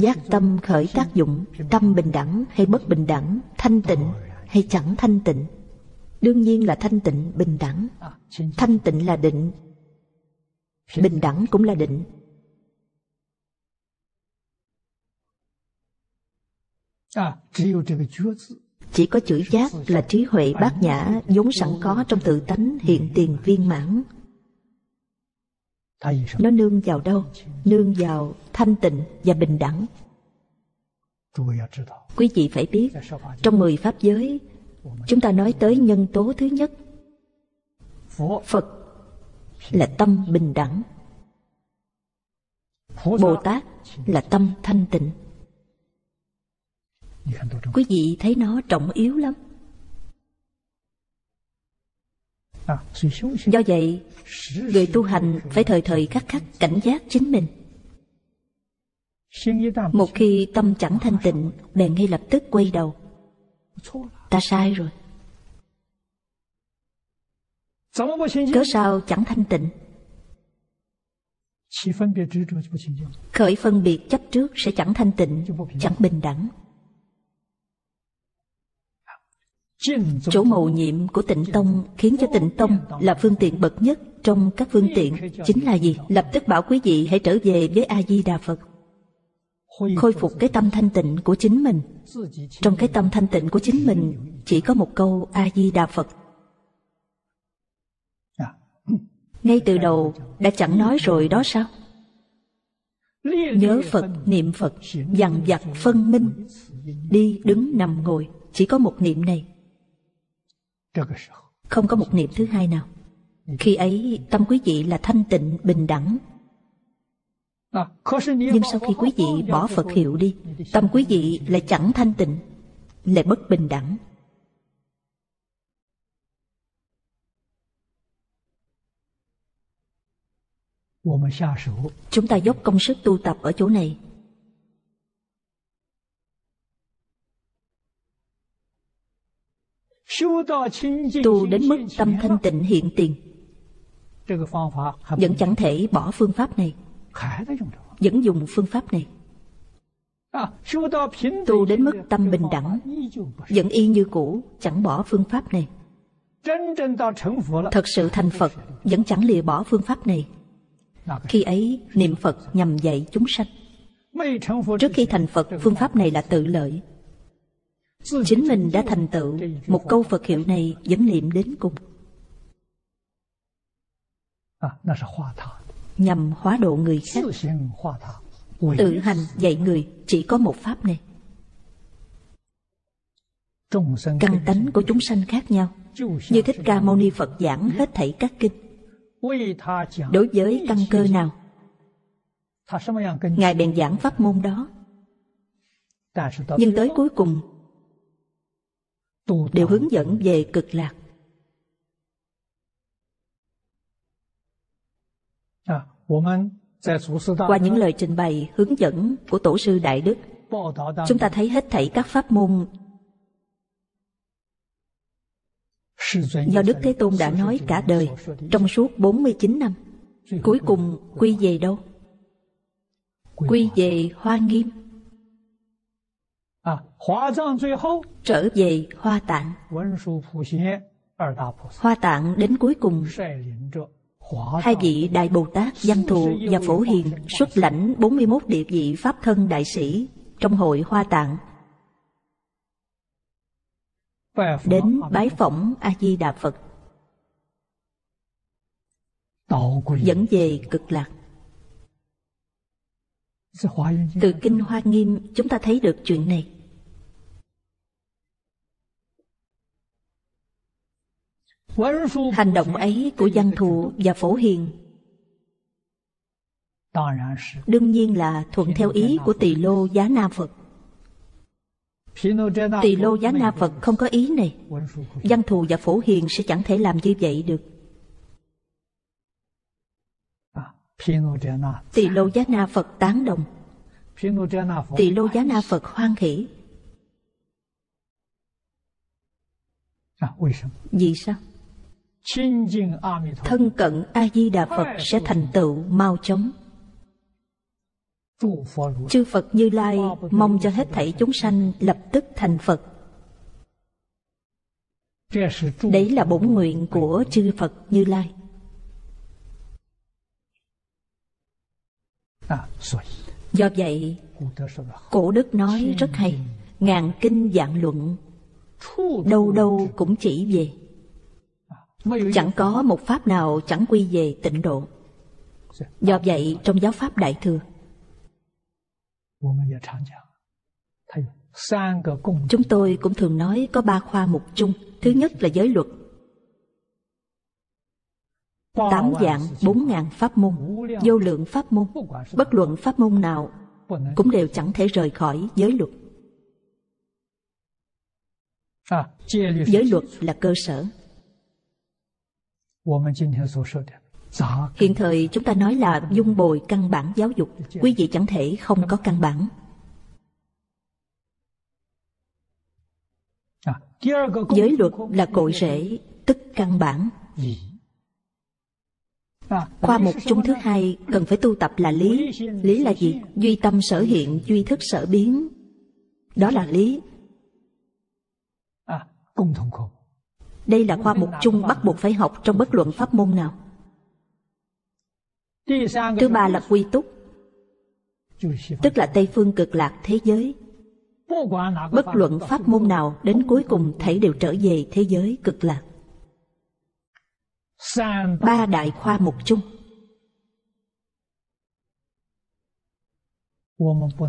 Giác tâm khởi tác dụng, tâm bình đẳng hay bất bình đẳng, thanh tịnh hay chẳng thanh tịnh, đương nhiên là thanh tịnh bình đẳng. Thanh tịnh là định, bình đẳng cũng là định. Chỉ có chữ giác là trí huệ bát nhã vốn sẵn có trong tự tánh hiện tiền viên mãn. Nó nương vào đâu? Nương vào thanh tịnh và bình đẳng. Quý vị phải biết, trong 10 pháp giới, chúng ta nói tới nhân tố thứ nhất, Phật là tâm bình đẳng, Bồ Tát là tâm thanh tịnh. Quý vị thấy nó trọng yếu lắm. Do vậy, người tu hành phải thời thời khắc khắc cảnh giác chính mình. Một khi tâm chẳng thanh tịnh, bèn ngay lập tức quay đầu. Ta sai rồi. Cớ sao chẳng thanh tịnh? Khởi phân biệt chấp trước sẽ chẳng thanh tịnh, chẳng bình đẳng. Chỗ mầu nhiệm của Tịnh Tông khiến cho Tịnh Tông là phương tiện bậc nhất trong các phương tiện. Chính là gì? Lập tức bảo quý vị hãy trở về với A-di-đà Phật, khôi phục cái tâm thanh tịnh của chính mình. Trong cái tâm thanh tịnh của chính mình chỉ có một câu A-di-đà Phật. Ngay từ đầu đã chẳng nói rồi đó sao? Nhớ Phật, niệm Phật, dằn vặt phân minh, đi đứng nằm ngồi, chỉ có một niệm này, không có một niệm thứ hai nào. Khi ấy tâm quý vị là thanh tịnh bình đẳng. Nhưng sau khi quý vị bỏ Phật hiệu đi, tâm quý vị lại chẳng thanh tịnh, lại bất bình đẳng. Chúng ta dốc công sức tu tập ở chỗ này. Tu đến mức tâm thanh tịnh hiện tiền, vẫn chẳng thể bỏ phương pháp này, vẫn dùng phương pháp này. Tu đến mức tâm bình đẳng, vẫn y như cũ, chẳng bỏ phương pháp này. Thật sự thành Phật, vẫn chẳng lìa bỏ phương pháp này. Khi ấy niệm Phật nhằm dạy chúng sanh. Trước khi thành Phật, phương pháp này là tự lợi. Chính mình đã thành tựu, một câu Phật hiệu này vẫn niệm đến cùng, nhằm hóa độ người khác. Tự hành dạy người chỉ có một pháp này. Căn tánh của chúng sanh khác nhau, như Thích Ca Mâu Ni Phật giảng hết thảy các kinh, đối với căn cơ nào Ngài bèn giảng pháp môn đó. Nhưng tới cuối cùng đều hướng dẫn về cực lạc. Qua những lời trình bày hướng dẫn của Tổ sư Đại Đức, chúng ta thấy hết thảy các pháp môn do Đức Thế Tôn đã nói cả đời trong suốt 49 năm, cuối cùng quy về đâu? Quy về Hoa Nghiêm, trở về Hoa Tạng. Hoa Tạng đến cuối cùng, hai vị Đại Bồ Tát Văn Thù và Phổ Hiền xuất lãnh 41 địa vị Pháp Thân Đại Sĩ trong hội Hoa Tạng đến bái phỏng A-di-đà Phật, dẫn về cực lạc. Từ kinh Hoa Nghiêm chúng ta thấy được chuyện này. Hành động ấy của Văn Thù và Phổ Hiền đương nhiên là thuận theo ý của Tỳ Lô Giá Na Phật. Tỳ Lô Giá Na Phật không có ý này, Văn Thù và Phổ Hiền sẽ chẳng thể làm như vậy được. Tỳ Lô Giá Na Phật tán đồng, Tỳ Lô Giá Na Phật hoan hỷ. Vì sao? Thân cận A-di-đà Phật sẽ thành tựu mau chóng. Chư Phật Như Lai mong cho hết thảy chúng sanh lập tức thành Phật. Đấy là bổn nguyện của chư Phật Như Lai. Do vậy, cổ đức nói rất hay, ngàn kinh vạn luận, đâu đâu cũng chỉ về. Chẳng có một pháp nào chẳng quy về tịnh độ. Do vậy, trong giáo pháp Đại Thừa, chúng tôi cũng thường nói có ba khoa mục chung. Thứ nhất là giới luật, 8 vạn 4.000 pháp môn, vô lượng pháp môn, bất luận pháp môn nào cũng đều chẳng thể rời khỏi giới luật. Giới luật là cơ sở. Hiện thời chúng ta nói là dung bồi căn bản giáo dục, quý vị chẳng thể không có căn bản. Giới luật là cội rễ, tức căn bản. Khoa mục chung thứ hai cần phải tu tập là lý. Lý là gì? Duy tâm sở hiện, duy thức sở biến. Đó là lý. Đây là khoa mục chung bắt buộc phải học trong bất luận pháp môn nào. Thứ ba là quy túc, tức là Tây Phương Cực Lạc thế giới. Bất luận pháp môn nào, đến cuối cùng thảy đều trở về thế giới Cực Lạc. Ba đại khoa mục chung,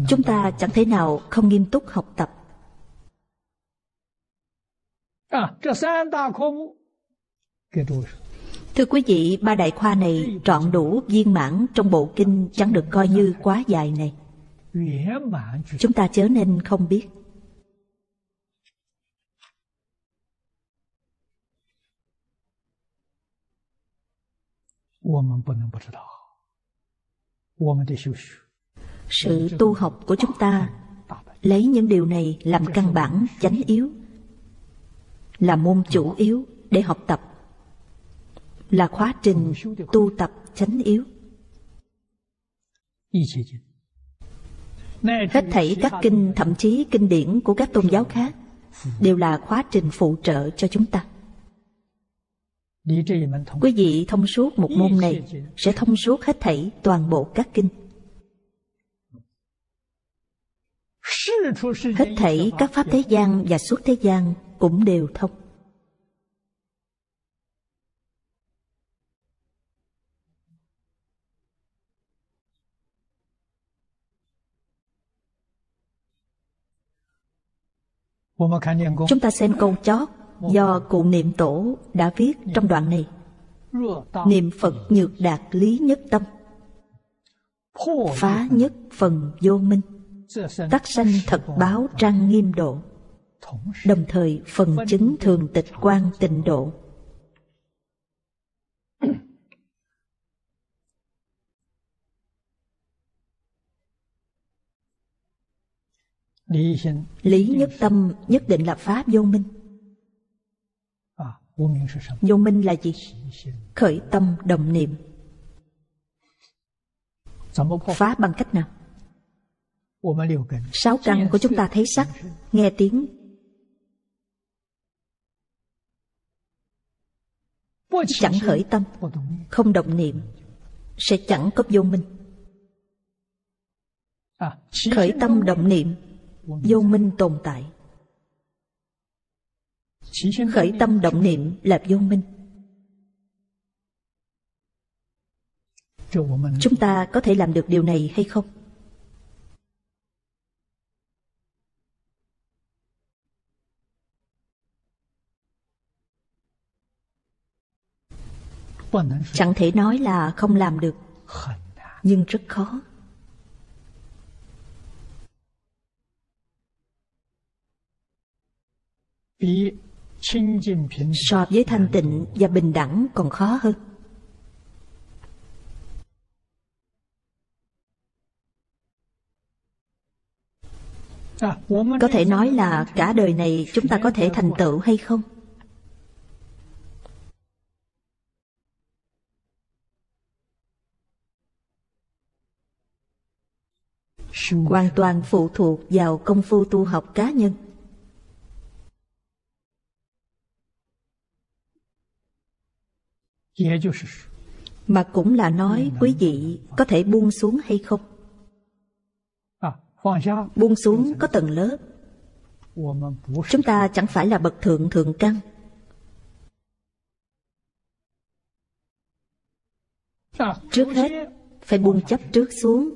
chúng ta chẳng thể nào không nghiêm túc học tập. Thưa quý vị, ba đại khoa này trọn đủ viên mãn trong bộ kinh chẳng được coi như quá dài này. Chúng ta chớ nên không biết. Sự tu học của chúng ta lấy những điều này làm căn bản chánh yếu, là môn chủ yếu để học tập, là quá trình tu tập chánh yếu. Hết thảy các kinh, thậm chí kinh điển của các tôn giáo khác, đều là quá trình phụ trợ cho chúng ta. Quý vị thông suốt một môn này, sẽ thông suốt hết thảy toàn bộ các kinh. Hết thảy các pháp thế gian và suốt thế gian cũng đều thông. Chúng ta xem câu chót do cụ Niệm Tổ đã viết trong đoạn này. Niệm Phật nhược đạt lý nhất tâm, phá nhất phần vô minh, tắc sanh thật báo trang nghiêm độ, đồng thời phần chứng thường tịch quan tịnh độ. Lý nhất tâm nhất định là phá vô minh. Vô minh là gì? Khởi tâm đồng niệm. Phá bằng cách nào? 6 căn của chúng ta thấy sắc, nghe tiếng, chẳng khởi tâm, không động niệm, sẽ chẳng có vô minh. Khởi tâm động niệm, vô minh tồn tại. Khởi tâm động niệm là vô minh. Chúng ta có thể làm được điều này hay không? Chẳng thể nói là không làm được, nhưng rất khó. So với thanh tịnh và bình đẳng còn khó hơn. Có thể nói là cả đời này chúng ta có thể thành tựu hay không? Hoàn toàn phụ thuộc vào công phu tu học cá nhân. Mà cũng là nói quý vị có thể buông xuống hay không. Buông xuống có tầng lớp. Chúng ta chẳng phải là bậc thượng thượng căn. Trước hết phải buông chấp trước xuống,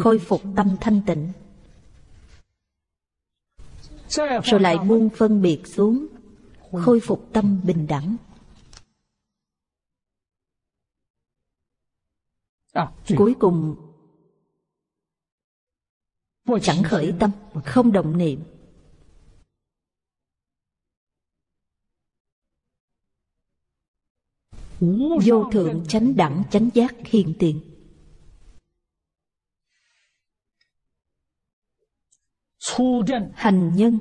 khôi phục tâm thanh tịnh, rồi lại buông phân biệt xuống, khôi phục tâm bình đẳng. Cuối cùng chẳng khởi tâm, không động niệm. Vô thượng chánh đẳng chánh giác hiện tiền. Hành nhân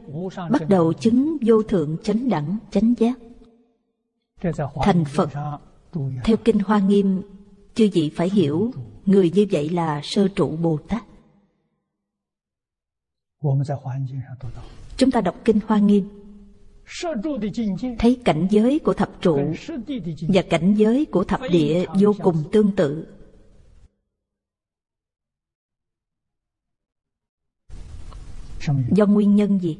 bắt đầu chứng vô thượng chánh đẳng chánh giác, thành Phật. Theo Kinh Hoa Nghiêm, chư vị phải hiểu, người như vậy là sơ trụ Bồ Tát. Chúng ta đọc Kinh Hoa Nghiêm, thấy cảnh giới của thập trụ và cảnh giới của thập địa vô cùng tương tự. Do nguyên nhân gì?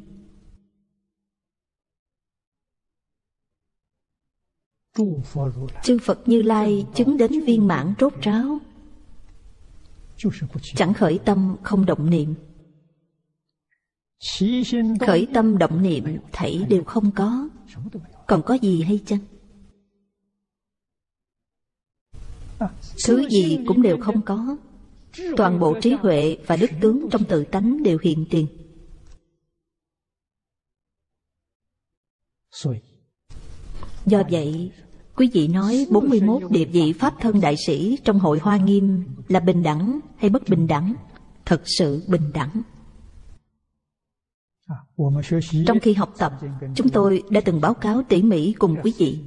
Chư Phật Như Lai chứng đến viên mãn rốt ráo, chẳng khởi tâm không động niệm. Khởi tâm động niệm thảy đều không có, còn có gì hay chăng? Thứ gì cũng đều không có. Toàn bộ trí huệ và đức tướng trong tự tánh đều hiện tiền. Do vậy, quý vị nói 41 địa vị Pháp Thân Đại Sĩ trong hội Hoa Nghiêm là bình đẳng hay bất bình đẳng? Thật sự bình đẳng. Trong khi học tập, chúng tôi đã từng báo cáo tỉ mỉ cùng quý vị.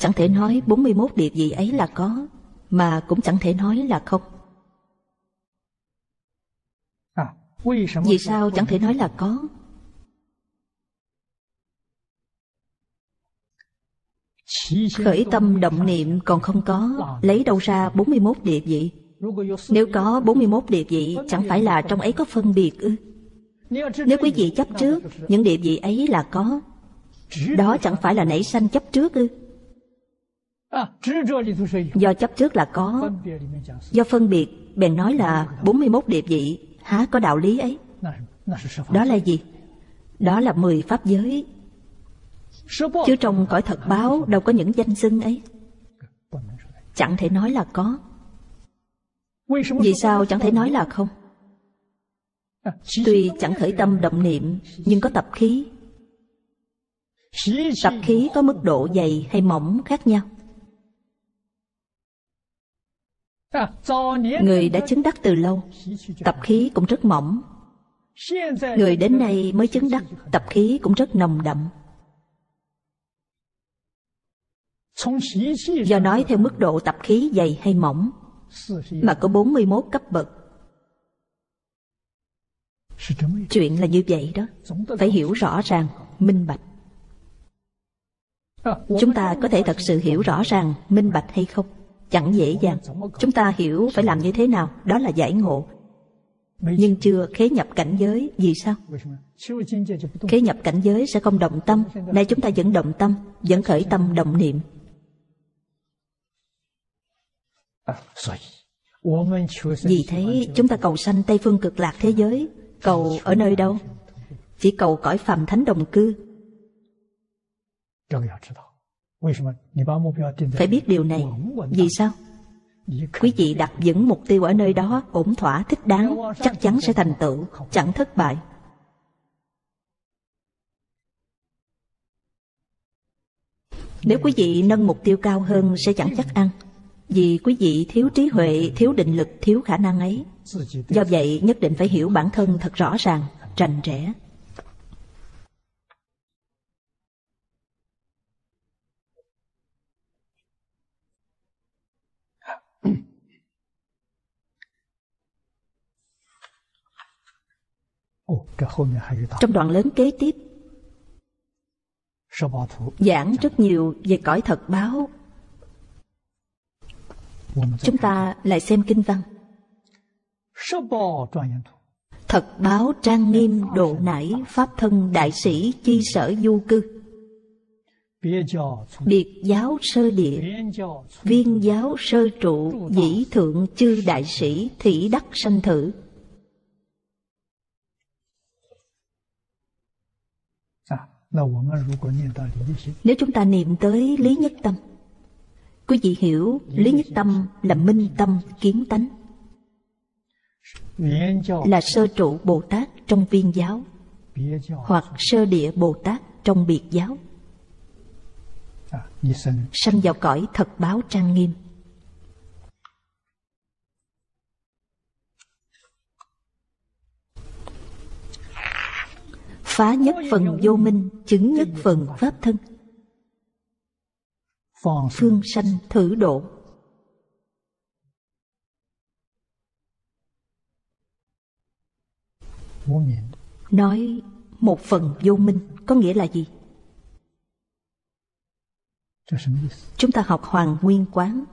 Chẳng thể nói 41 địa vị ấy là có, mà cũng chẳng thể nói là không. Vì sao chẳng thể nói là có? Khởi tâm động niệm còn không có, lấy đâu ra 41 địa vị? Nếu có 41 địa vị, chẳng phải là trong ấy có phân biệt ư? Nếu quý vị chấp trước, những địa vị ấy là có, đó chẳng phải là nảy sanh chấp trước ư? Do chấp trước là có, do phân biệt bèn nói là 41 địa vị, há có đạo lý ấy. Đó là gì? Đó là 10 pháp giới. Chứ trong cõi thật báo đâu có những danh xưng ấy. Chẳng thể nói là có. Vì sao chẳng thể nói là không? Tuy chẳng khởi tâm động niệm, nhưng có tập khí. Tập khí có mức độ dày hay mỏng khác nhau. Người đã chứng đắc từ lâu, tập khí cũng rất mỏng. Người đến nay mới chứng đắc, tập khí cũng rất nồng đậm. Do nói theo mức độ tập khí dày hay mỏng mà có 41 cấp bậc. Chuyện là như vậy đó, phải hiểu rõ ràng, minh bạch. Chúng ta có thể thật sự hiểu rõ ràng, minh bạch hay không? Chẳng dễ dàng. Chúng ta hiểu phải làm như thế nào, đó là giải ngộ. Nhưng chưa khế nhập cảnh giới, vì sao? Khế nhập cảnh giới sẽ không động tâm, nay chúng ta vẫn động tâm, vẫn khởi tâm động niệm. Vì thế, chúng ta cầu sanh Tây Phương Cực Lạc thế giới, cầu ở nơi đâu? Chỉ cầu cõi phàm thánh đồng cư. Phải biết điều này. Vì sao? Quý vị đặt vững mục tiêu ở nơi đó, ổn thỏa thích đáng, chắc chắn sẽ thành tựu, chẳng thất bại. Nếu quý vị nâng mục tiêu cao hơn sẽ chẳng chắc ăn, vì quý vị thiếu trí huệ, thiếu định lực, thiếu khả năng ấy. Do vậy nhất định phải hiểu bản thân thật rõ ràng, rành rẽ. Trong đoạn lớn kế tiếp giảng rất nhiều về cõi thật báo. Chúng ta lại xem kinh văn. Thật báo trang nghiêm độ nải pháp thân đại sĩ chi sở du cư. Biệt giáo sơ địa, viên giáo sơ trụ dĩ thượng chư đại sĩ thỉ đắc sanh thử. Nếu chúng ta niệm tới Lý Nhất Tâm, quý vị hiểu Lý Nhất Tâm là minh tâm kiến tánh, là sơ trụ Bồ Tát trong viên giáo, hoặc sơ địa Bồ Tát trong biệt giáo, sanh vào cõi thật báo trang nghiêm. Phá nhất phần vô minh, chứng nhất phần pháp thân, phương sanh thử độ. Nói một phần vô minh có nghĩa là gì? Chúng ta học Hoàn Nguyên Quán,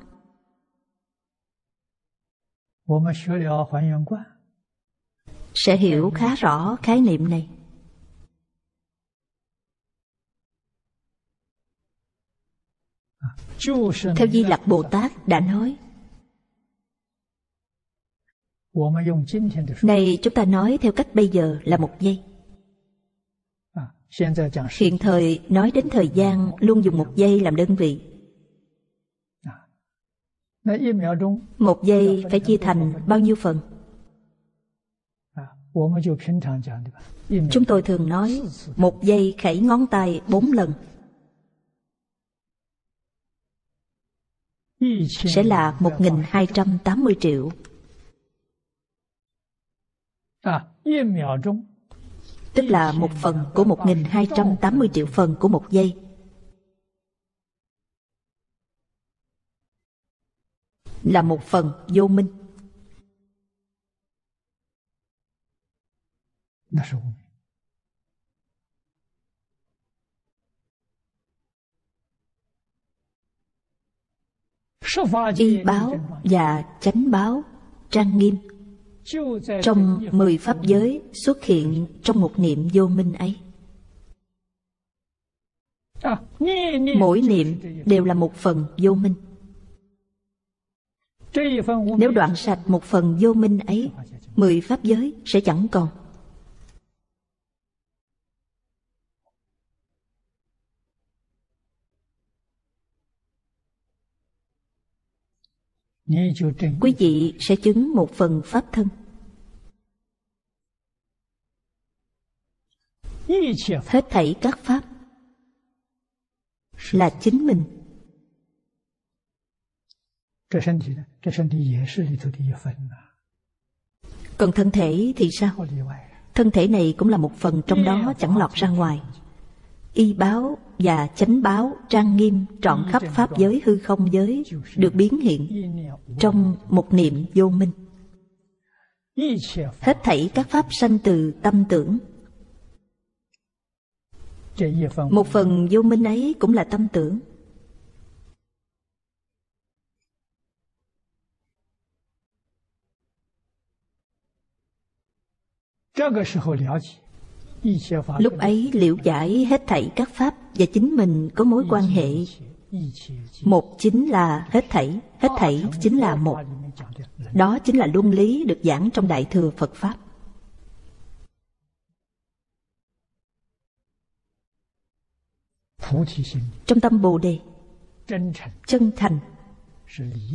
sẽ hiểu khá rõ khái niệm này. Theo Di Lặc Bồ Tát đã nói, này chúng ta nói theo cách bây giờ là một giây. Hiện thời nói đến thời gian luôn dùng một giây làm đơn vị. Một giây phải chia thành bao nhiêu phần? Chúng tôi thường nói một giây khẩy ngón tay 4 lần, sẽ là 1.280 triệu. Tức là một phần của 1.280 triệu phần của một giây. Là một phần vô minh. Y báo và chánh báo trang nghiêm trong 10 pháp giới xuất hiện trong một niệm vô minh ấy. Mỗi niệm đều là một phần vô minh. Nếu đoạn sạch một phần vô minh ấy, 10 pháp giới sẽ chẳng còn. Quý vị sẽ chứng một phần pháp thân. Hết thảy các pháp là chính mình. Còn thân thể thì sao? Thân thể này cũng là một phần trong đó, chẳng lọt ra ngoài. Y báo và chánh báo trang nghiêm trọn khắp pháp giới hư không giới được biến hiện trong một niệm vô minh. Hết thảy các pháp sanh từ tâm tưởng. Một phần vô minh ấy cũng là tâm tưởng. Lúc ấy liễu giải hết thảy các pháp và chính mình có mối quan hệ. Một chính là hết thảy chính là một. Đó chính là luân lý được giảng trong Đại Thừa Phật Pháp. Trong tâm Bồ Đề, chân thành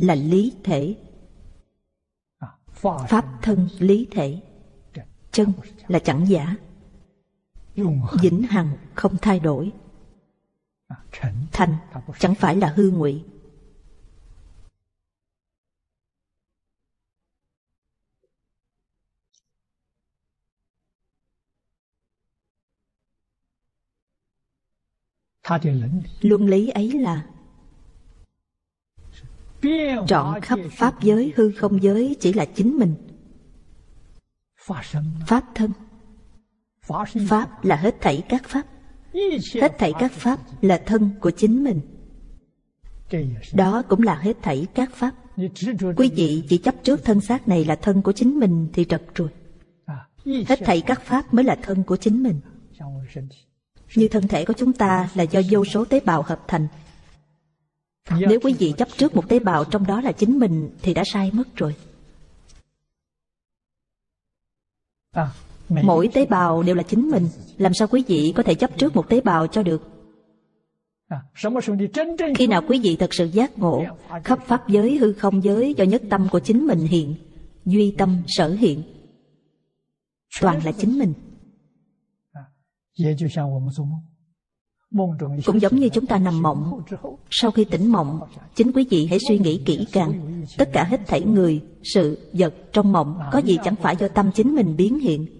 là lý thể. Pháp thân lý thể, chân là chẳng giả, vĩnh hằng không thay đổi. Thành chẳng phải là hư ngụy. Luân lý ấy là trọn khắp pháp giới hư không giới chỉ là chính mình. Pháp thân, pháp là hết thảy các pháp. Hết thảy các pháp là thân của chính mình. Đó cũng là hết thảy các pháp. Quý vị chỉ chấp trước thân xác này là thân của chính mình thì trật rồi. Hết thảy các pháp mới là thân của chính mình. Như thân thể của chúng ta là do vô số tế bào hợp thành. Nếu quý vị chấp trước một tế bào trong đó là chính mình thì đã sai mất rồi. Mỗi tế bào đều là chính mình. Làm sao quý vị có thể chấp trước một tế bào cho được? Khi nào quý vị thật sự giác ngộ, khắp pháp giới hư không giới do nhất tâm của chính mình hiện, duy tâm sở hiện, toàn là chính mình. Cũng giống như chúng ta nằm mộng, sau khi tỉnh mộng, chính quý vị hãy suy nghĩ kỹ càng, tất cả hết thảy người, sự, vật trong mộng có gì chẳng phải do tâm chính mình biến hiện.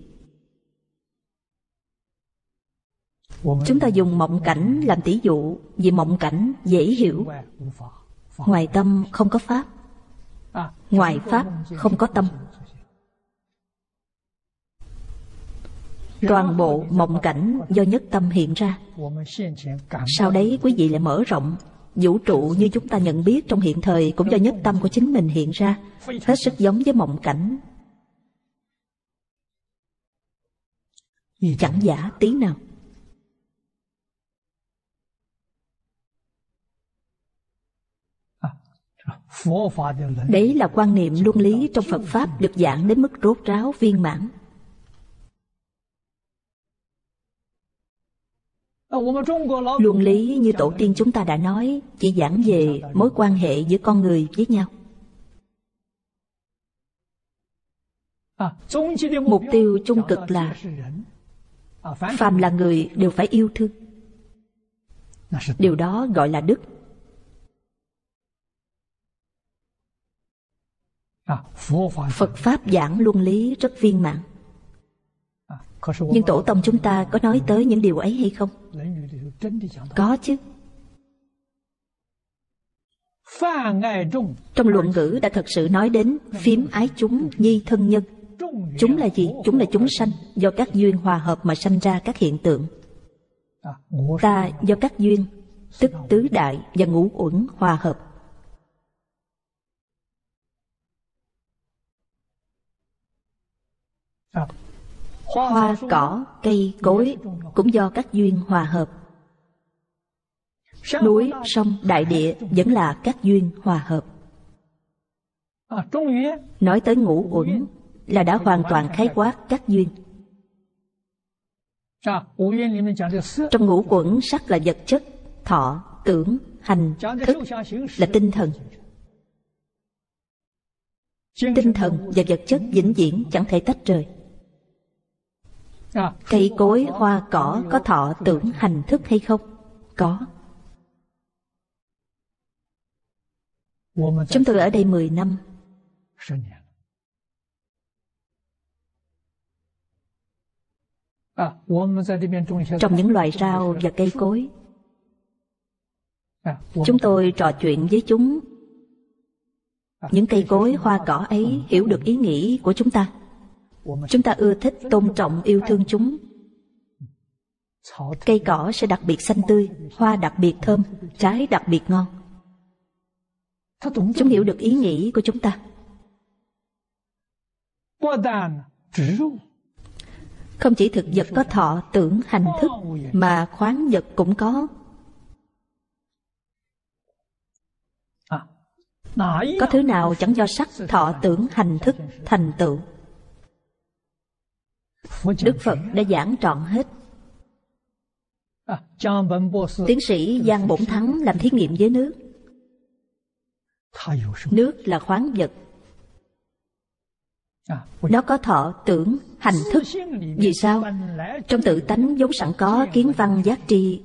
Chúng ta dùng mộng cảnh làm tỷ dụ, vì mộng cảnh dễ hiểu. Ngoài tâm không có pháp, ngoài pháp không có tâm. Toàn bộ mộng cảnh do nhất tâm hiện ra. Sau đấy quý vị lại mở rộng, vũ trụ như chúng ta nhận biết trong hiện thời cũng do nhất tâm của chính mình hiện ra, hết sức giống với mộng cảnh. Chẳng giả tí nào. Đấy là quan niệm luân lý trong Phật Pháp được giảng đến mức rốt ráo viên mãn. Luân lý như tổ tiên chúng ta đã nói, chỉ giảng về mối quan hệ giữa con người với nhau. Mục tiêu chung cực là phàm là người đều phải yêu thương. Điều đó gọi là đức. Phật Pháp giảng luân lý rất viên mãn. Nhưng tổ tông chúng ta có nói tới những điều ấy hay không? Có chứ. Trong luận ngữ đã thật sự nói đến phím ái chúng nhi thân nhân. Chúng là gì? Chúng là chúng sanh, do các duyên hòa hợp mà sanh ra các hiện tượng. Ta do các duyên, tức tứ đại và ngũ uẩn hòa hợp. Hoa, cỏ, cây, cối cũng do các duyên hòa hợp. Núi, sông, đại địa vẫn là các duyên hòa hợp. Nói tới ngũ uẩn là đã hoàn toàn khái quát các duyên. Trong ngũ uẩn sắc là vật chất, thọ, tưởng, hành, thức là tinh thần. Tinh thần và vật chất vĩnh viễn chẳng thể tách rời. Cây cối, hoa, cỏ có thọ, tưởng, hành, thức hay không? Có. Chúng tôi ở đây 10 năm. Trong những loài rau và cây cối, chúng tôi trò chuyện với chúng. Những cây cối, hoa, cỏ ấy hiểu được ý nghĩ của chúng ta. Chúng ta ưa thích, tôn trọng, yêu thương chúng. Cây cỏ sẽ đặc biệt xanh tươi, hoa đặc biệt thơm, trái đặc biệt ngon. Chúng hiểu được ý nghĩ của chúng ta. Không chỉ thực vật có thọ, tưởng, hành, thức, mà khoáng vật cũng có. Có thứ nào chẳng do sắc, thọ, tưởng, hành, thức thành tựu? Đức Phật đã giảng trọn hết. Tiến sĩ Giang Bổn Thắng làm thí nghiệm với nước. Nước là khoáng vật. Nó có thọ, tưởng, hành, thức. Vì sao? Trong tự tánh vốn sẵn có kiến văn giác tri.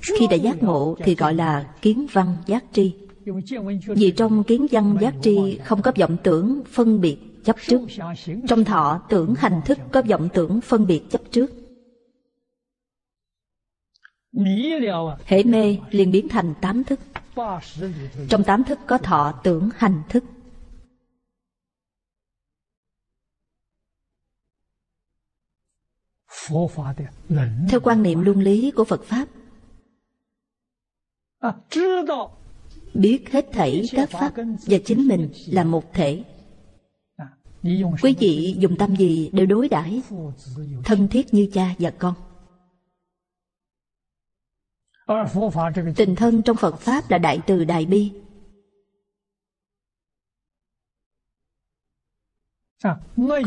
Khi đã giác ngộ thì gọi là kiến văn giác tri. Vì trong kiến văn giác tri không có vọng tưởng phân biệt chấp trước. Trong thọ tưởng hành thức có vọng tưởng phân biệt chấp trước. Hễ mê liền biến thành 8 thức. Trong 8 thức có thọ tưởng hành thức. theo quan niệm luân lý của Phật Pháp. Biết hết thảy các Pháp và chính mình là một thể. Quý vị dùng tâm gì đều đối đãi thân thiết như cha và con. Tình thân trong Phật Pháp là đại từ đại bi.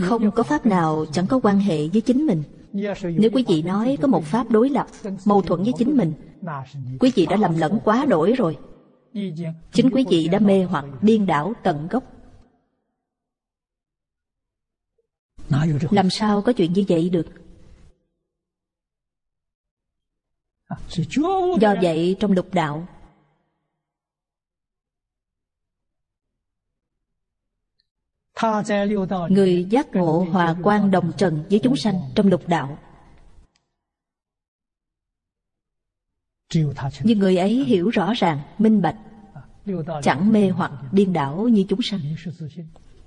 Không có Pháp nào chẳng có quan hệ với chính mình. Nếu quý vị nói có một Pháp đối lập, mâu thuẫn với chính mình, quý vị đã lầm lẫn quá đổi rồi. Chính quý vị đã mê hoặc điên đảo tận gốc. Làm sao có chuyện như vậy được? Do vậy trong lục đạo, người giác ngộ hòa quang đồng trần với chúng sanh trong lục đạo, nhưng người ấy hiểu rõ ràng, minh bạch, chẳng mê hoặc điên đảo như chúng sanh.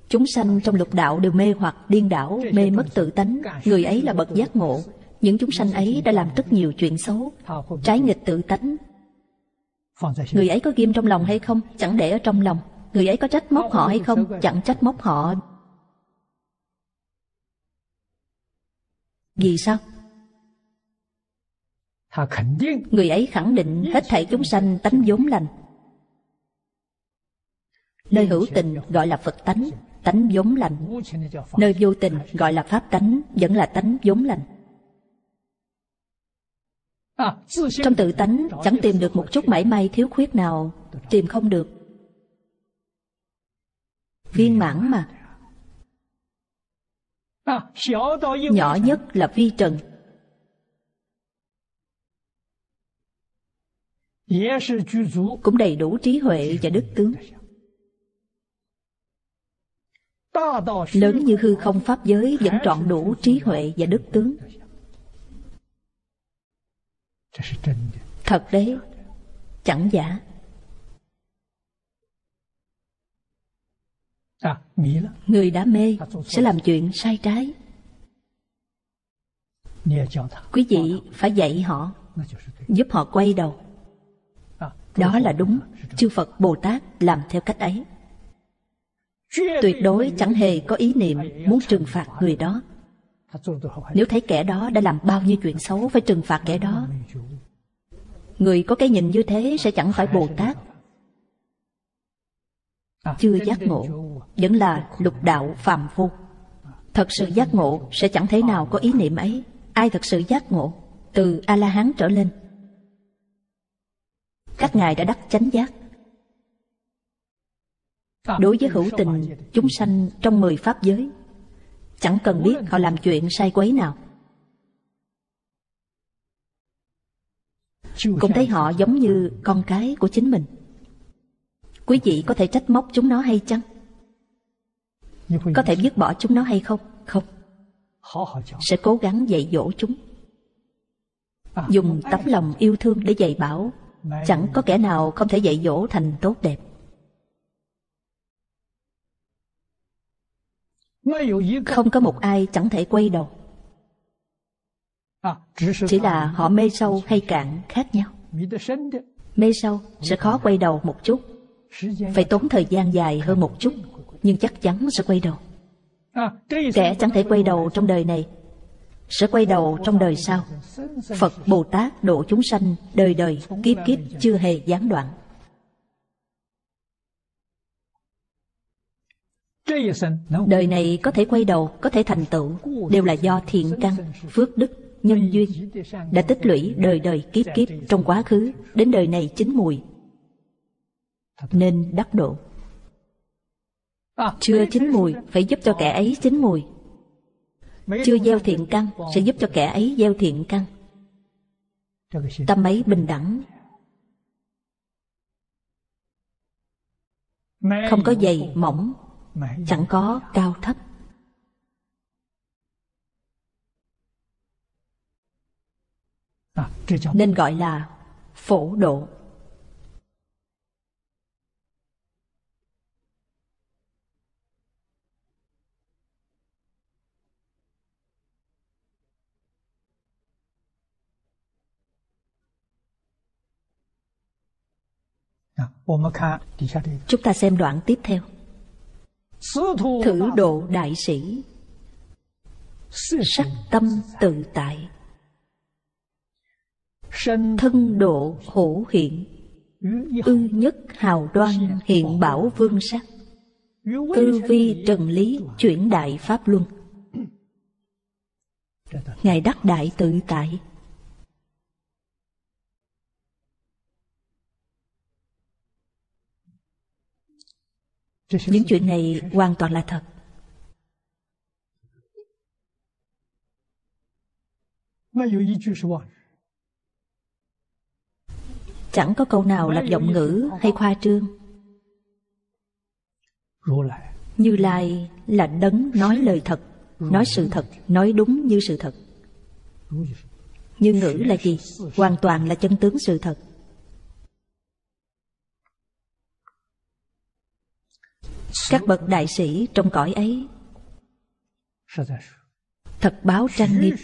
Chúng sanh trong lục đạo đều mê hoặc điên đảo, mê mất tự tánh. Người ấy là bậc giác ngộ. Những chúng sanh ấy đã làm rất nhiều chuyện xấu, trái nghịch tự tánh. Người ấy có ghim trong lòng hay không? Chẳng để ở trong lòng. Người ấy có trách móc họ hay không? Chẳng trách móc họ. Vì sao? Người ấy khẳng định hết thảy chúng sanh tánh vốn lành. Nơi hữu tình gọi là Phật tánh, tánh vốn lành. Nơi vô tình gọi là Pháp tánh, vẫn là tánh vốn lành. Trong tự tánh chẳng tìm được một chút mảy may thiếu khuyết nào, tìm không được. Viên mãn mà. Nhỏ nhất là vi trần, cũng đầy đủ trí huệ và đức tướng. Lớn như hư không pháp giới, vẫn trọn đủ trí huệ và đức tướng. Thật đấy, chẳng giả. Người đã mê sẽ làm chuyện sai trái. Quý vị phải dạy họ, giúp họ quay đầu. Đó là đúng. Chư Phật Bồ Tát làm theo cách ấy, tuyệt đối chẳng hề có ý niệm muốn trừng phạt người đó. Nếu thấy kẻ đó đã làm bao nhiêu chuyện xấu, phải trừng phạt kẻ đó. Người có cái nhìn như thế sẽ chẳng phải Bồ Tát. Chưa giác ngộ vẫn là lục đạo phàm phu. Thật sự giác ngộ sẽ chẳng thể nào có ý niệm ấy. Ai thật sự giác ngộ, từ A-la-hán trở lên, các ngài đã đắc chánh giác. Đối với hữu tình, chúng sanh trong 10 pháp giới, chẳng cần biết họ làm chuyện sai quấy nào, cũng thấy họ giống như con cái của chính mình. Quý vị có thể trách móc chúng nó hay chăng? Có thể dứt bỏ chúng nó hay không? Không. Sẽ cố gắng dạy dỗ chúng, dùng tấm lòng yêu thương để dạy bảo. Chẳng có kẻ nào không thể dạy dỗ thành tốt đẹp. Không có một ai chẳng thể quay đầu. Chỉ là họ mê sâu hay cạn khác nhau. Mê sâu sẽ khó quay đầu một chút, phải tốn thời gian dài hơn một chút, nhưng chắc chắn sẽ quay đầu. Kẻ chẳng thể quay đầu trong đời này sẽ quay đầu trong đời sau. Phật Bồ Tát độ chúng sanh đời đời kiếp kiếp chưa hề gián đoạn. Đời này có thể quay đầu, có thể thành tựu, đều là do thiện căn, phước đức, nhân duyên đã tích lũy đời đời kiếp kiếp trong quá khứ, đến đời này chín mùi nên đắc độ. Chưa chín mùi phải giúp cho kẻ ấy chín mùi. Chưa gieo thiện căn sẽ giúp cho kẻ ấy gieo thiện căn. Tâm ấy bình đẳng, không có dày mỏng, chẳng có cao thấp. Nên gọi là phổ độ. Chúng ta xem đoạn tiếp theo. Thử độ đại sĩ, sắc tâm tự tại, thân độ hổ hiện, ư nhất hào đoan hiện bảo vương sắc, tư vi trần lý chuyển đại pháp luân. Ngài đắc đại tự tại. Những chuyện này hoàn toàn là thật. Chẳng có câu nào là vọng ngữ hay khoa trương. Như Lai là đấng nói lời thật, nói sự thật, nói đúng như sự thật. Như ngữ là gì? Hoàn toàn là chân tướng sự thật. Các bậc đại sĩ trong cõi ấy thật báo trang nghiêm.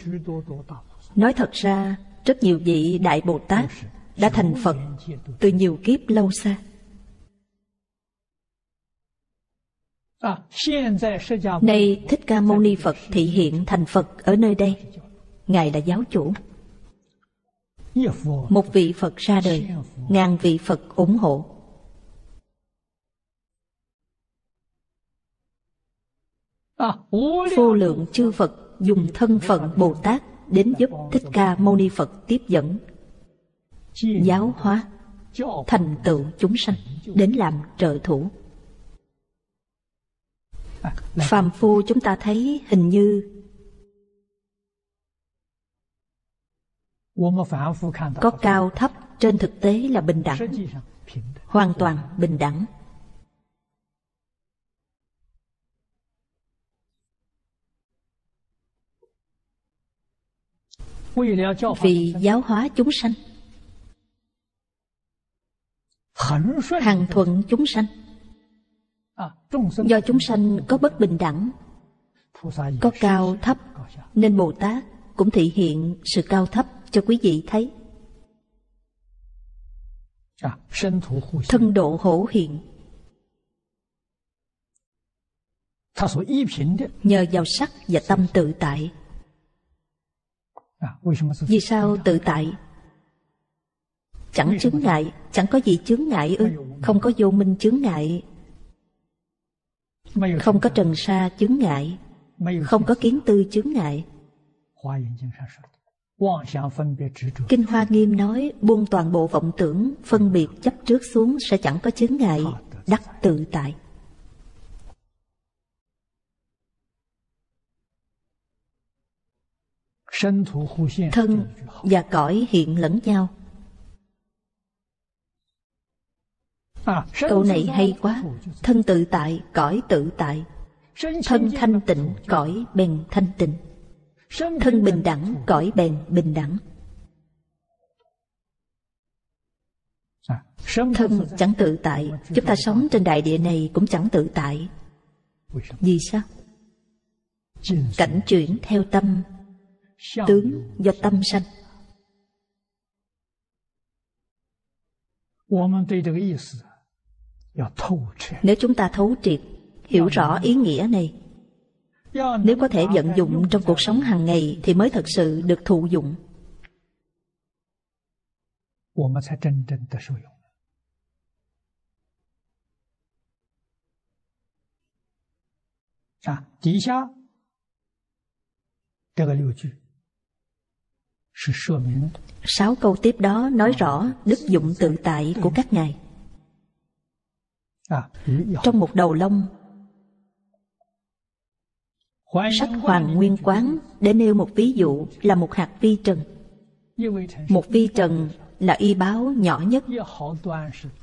Nói thật ra, rất nhiều vị Đại Bồ Tát đã thành Phật từ nhiều kiếp lâu xa. Nay Thích Ca Mâu Ni Phật thị hiện thành Phật ở nơi đây. Ngài là giáo chủ. Một vị Phật ra đời, ngàn vị Phật ủng hộ. Vô lượng chư Phật dùng thân phận Bồ Tát đến giúp Thích Ca Mâu Ni Phật tiếp dẫn, giáo hóa, thành tựu chúng sanh, đến làm trợ thủ. Phàm phu chúng ta thấy hình như có cao thấp, trên thực tế là bình đẳng, hoàn toàn bình đẳng. Vì giáo hóa chúng sanh, hằng thuận chúng sanh. Do chúng sanh có bất bình đẳng, có cao thấp, nên Bồ Tát cũng thị hiện sự cao thấp cho quý vị thấy. Thân độ hổ hiện, nhờ vào sắc và tâm tự tại. Vì sao tự tại? Chẳng chướng ngại, chẳng có gì chướng ngại ư? Không có vô minh chướng ngại, không có trần sa chướng ngại, không có kiến tư chướng ngại. Kinh Hoa Nghiêm nói, buông toàn bộ vọng tưởng, phân biệt chấp trước xuống sẽ chẳng có chướng ngại, đắc tự tại. Thân và cõi hiện lẫn nhau. Câu này hay quá. Thân tự tại, cõi tự tại. Thân thanh tịnh, cõi bèn thanh tịnh. Thân bình đẳng, cõi bèn bình đẳng. Thân chẳng tự tại, chúng ta sống trên đại địa này cũng chẳng tự tại. Vì sao? Cảnh chuyển theo tâm, tướng do tâm sanh. Nếu chúng ta thấu triệt, hiểu rõ ý nghĩa này, nếu có thể vận dụng trong cuộc sống hàng ngày thì mới thật sự được thụ dụng. Sáu câu tiếp đó nói rõ đức dụng tự tại của các ngài. Trong một đầu lông, sách Hoàng Nguyên Quán để nêu một ví dụ là một hạt vi trần. Một vi trần là y báo nhỏ nhất,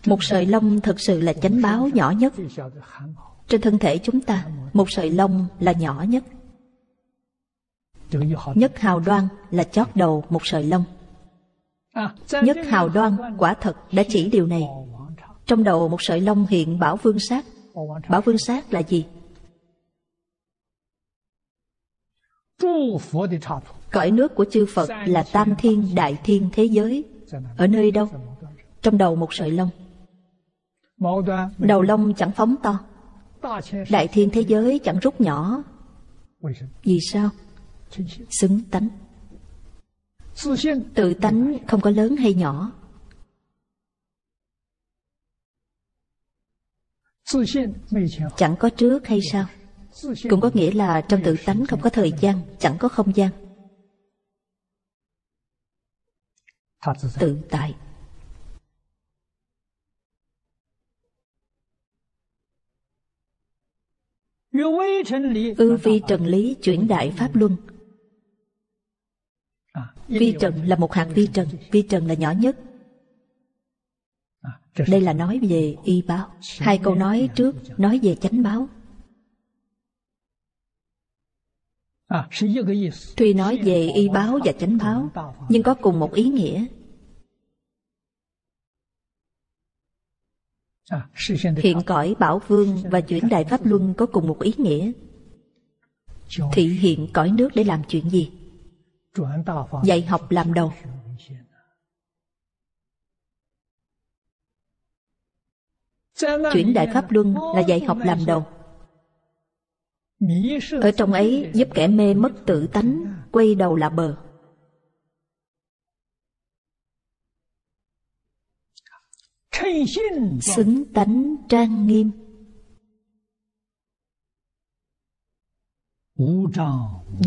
một sợi lông thật sự là chánh báo nhỏ nhất. Trên thân thể chúng ta, một sợi lông là nhỏ nhất. Nhất hào đoan là chót đầu một sợi lông. Nhất hào đoan quả thật đã chỉ điều này. Trong đầu một sợi lông hiện bảo vương sát. Bảo vương sát là gì? Cõi nước của chư Phật là tam thiên đại thiên thế giới. Ở nơi đâu? Trong đầu một sợi lông. Đầu lông chẳng phóng to, đại thiên thế giới chẳng rút nhỏ. Vì sao? Xứng tánh. Tự tánh không có lớn hay nhỏ. Chẳng có trước hay sau, cũng có nghĩa là trong tự tánh không có thời gian, chẳng có không gian. Tự tại. Ư vi trần lý chuyển đại pháp luân. Vi trần là một hạt vi trần là nhỏ nhất. Đây là nói về y báo. Hai câu nói trước nói về chánh báo. Tuy nói về y báo và chánh báo, nhưng có cùng một ý nghĩa. Hiện cõi Bảo Vương và chuyển đại pháp luân có cùng một ý nghĩa. Thị hiện cõi nước để làm chuyện gì? Dạy học làm đầu. Chuyển đại pháp luân là dạy học làm đầu. Ở trong ấy giúp kẻ mê mất tự tánh, quay đầu là bờ. Xứng tánh trang nghiêm,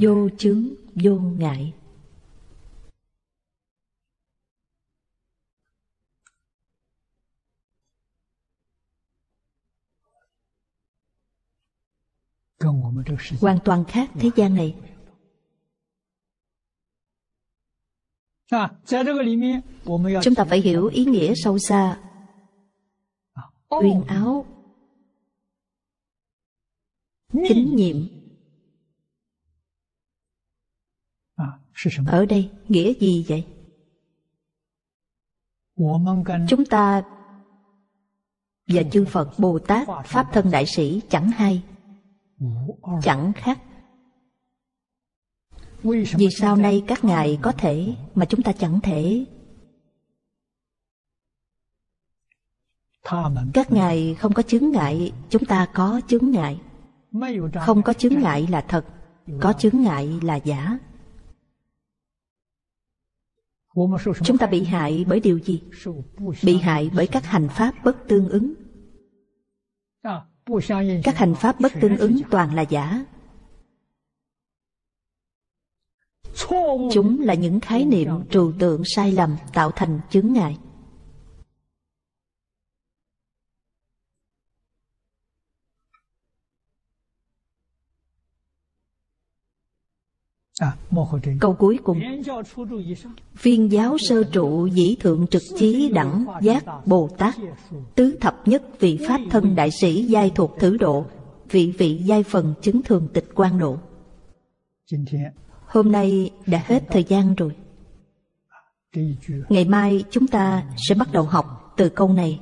vô chướng vô ngại. Hoàn toàn khác thế gian này. Chúng ta phải hiểu ý nghĩa sâu xa, uyên áo, tín nhiệm. Ở đây nghĩa gì vậy? Chúng ta và chư Phật, Bồ Tát, Pháp Thân Đại Sĩ chẳng hai, chẳng khác. Vì sao nay các ngài có thể mà chúng ta chẳng thể? Các ngài không có chướng ngại, chúng ta có chướng ngại. Không có chướng ngại là thật, có chướng ngại là giả. Chúng ta bị hại bởi điều gì? Bị hại bởi các hành pháp bất tương ứng. Các hành pháp bất tương ứng toàn là giả. Chúng là những khái niệm trừu tượng sai lầm tạo thành chướng ngại. Câu cuối cùng: viên giáo sơ trụ dĩ thượng trực chí đẳng giác Bồ Tát, tứ thập nhất vị Pháp Thân Đại Sĩ giai thuộc thử độ, vị vị giai phần chứng thường tịch quan độ. Hôm nay đã hết thời gian rồi. Ngày mai chúng ta sẽ bắt đầu học từ câu này.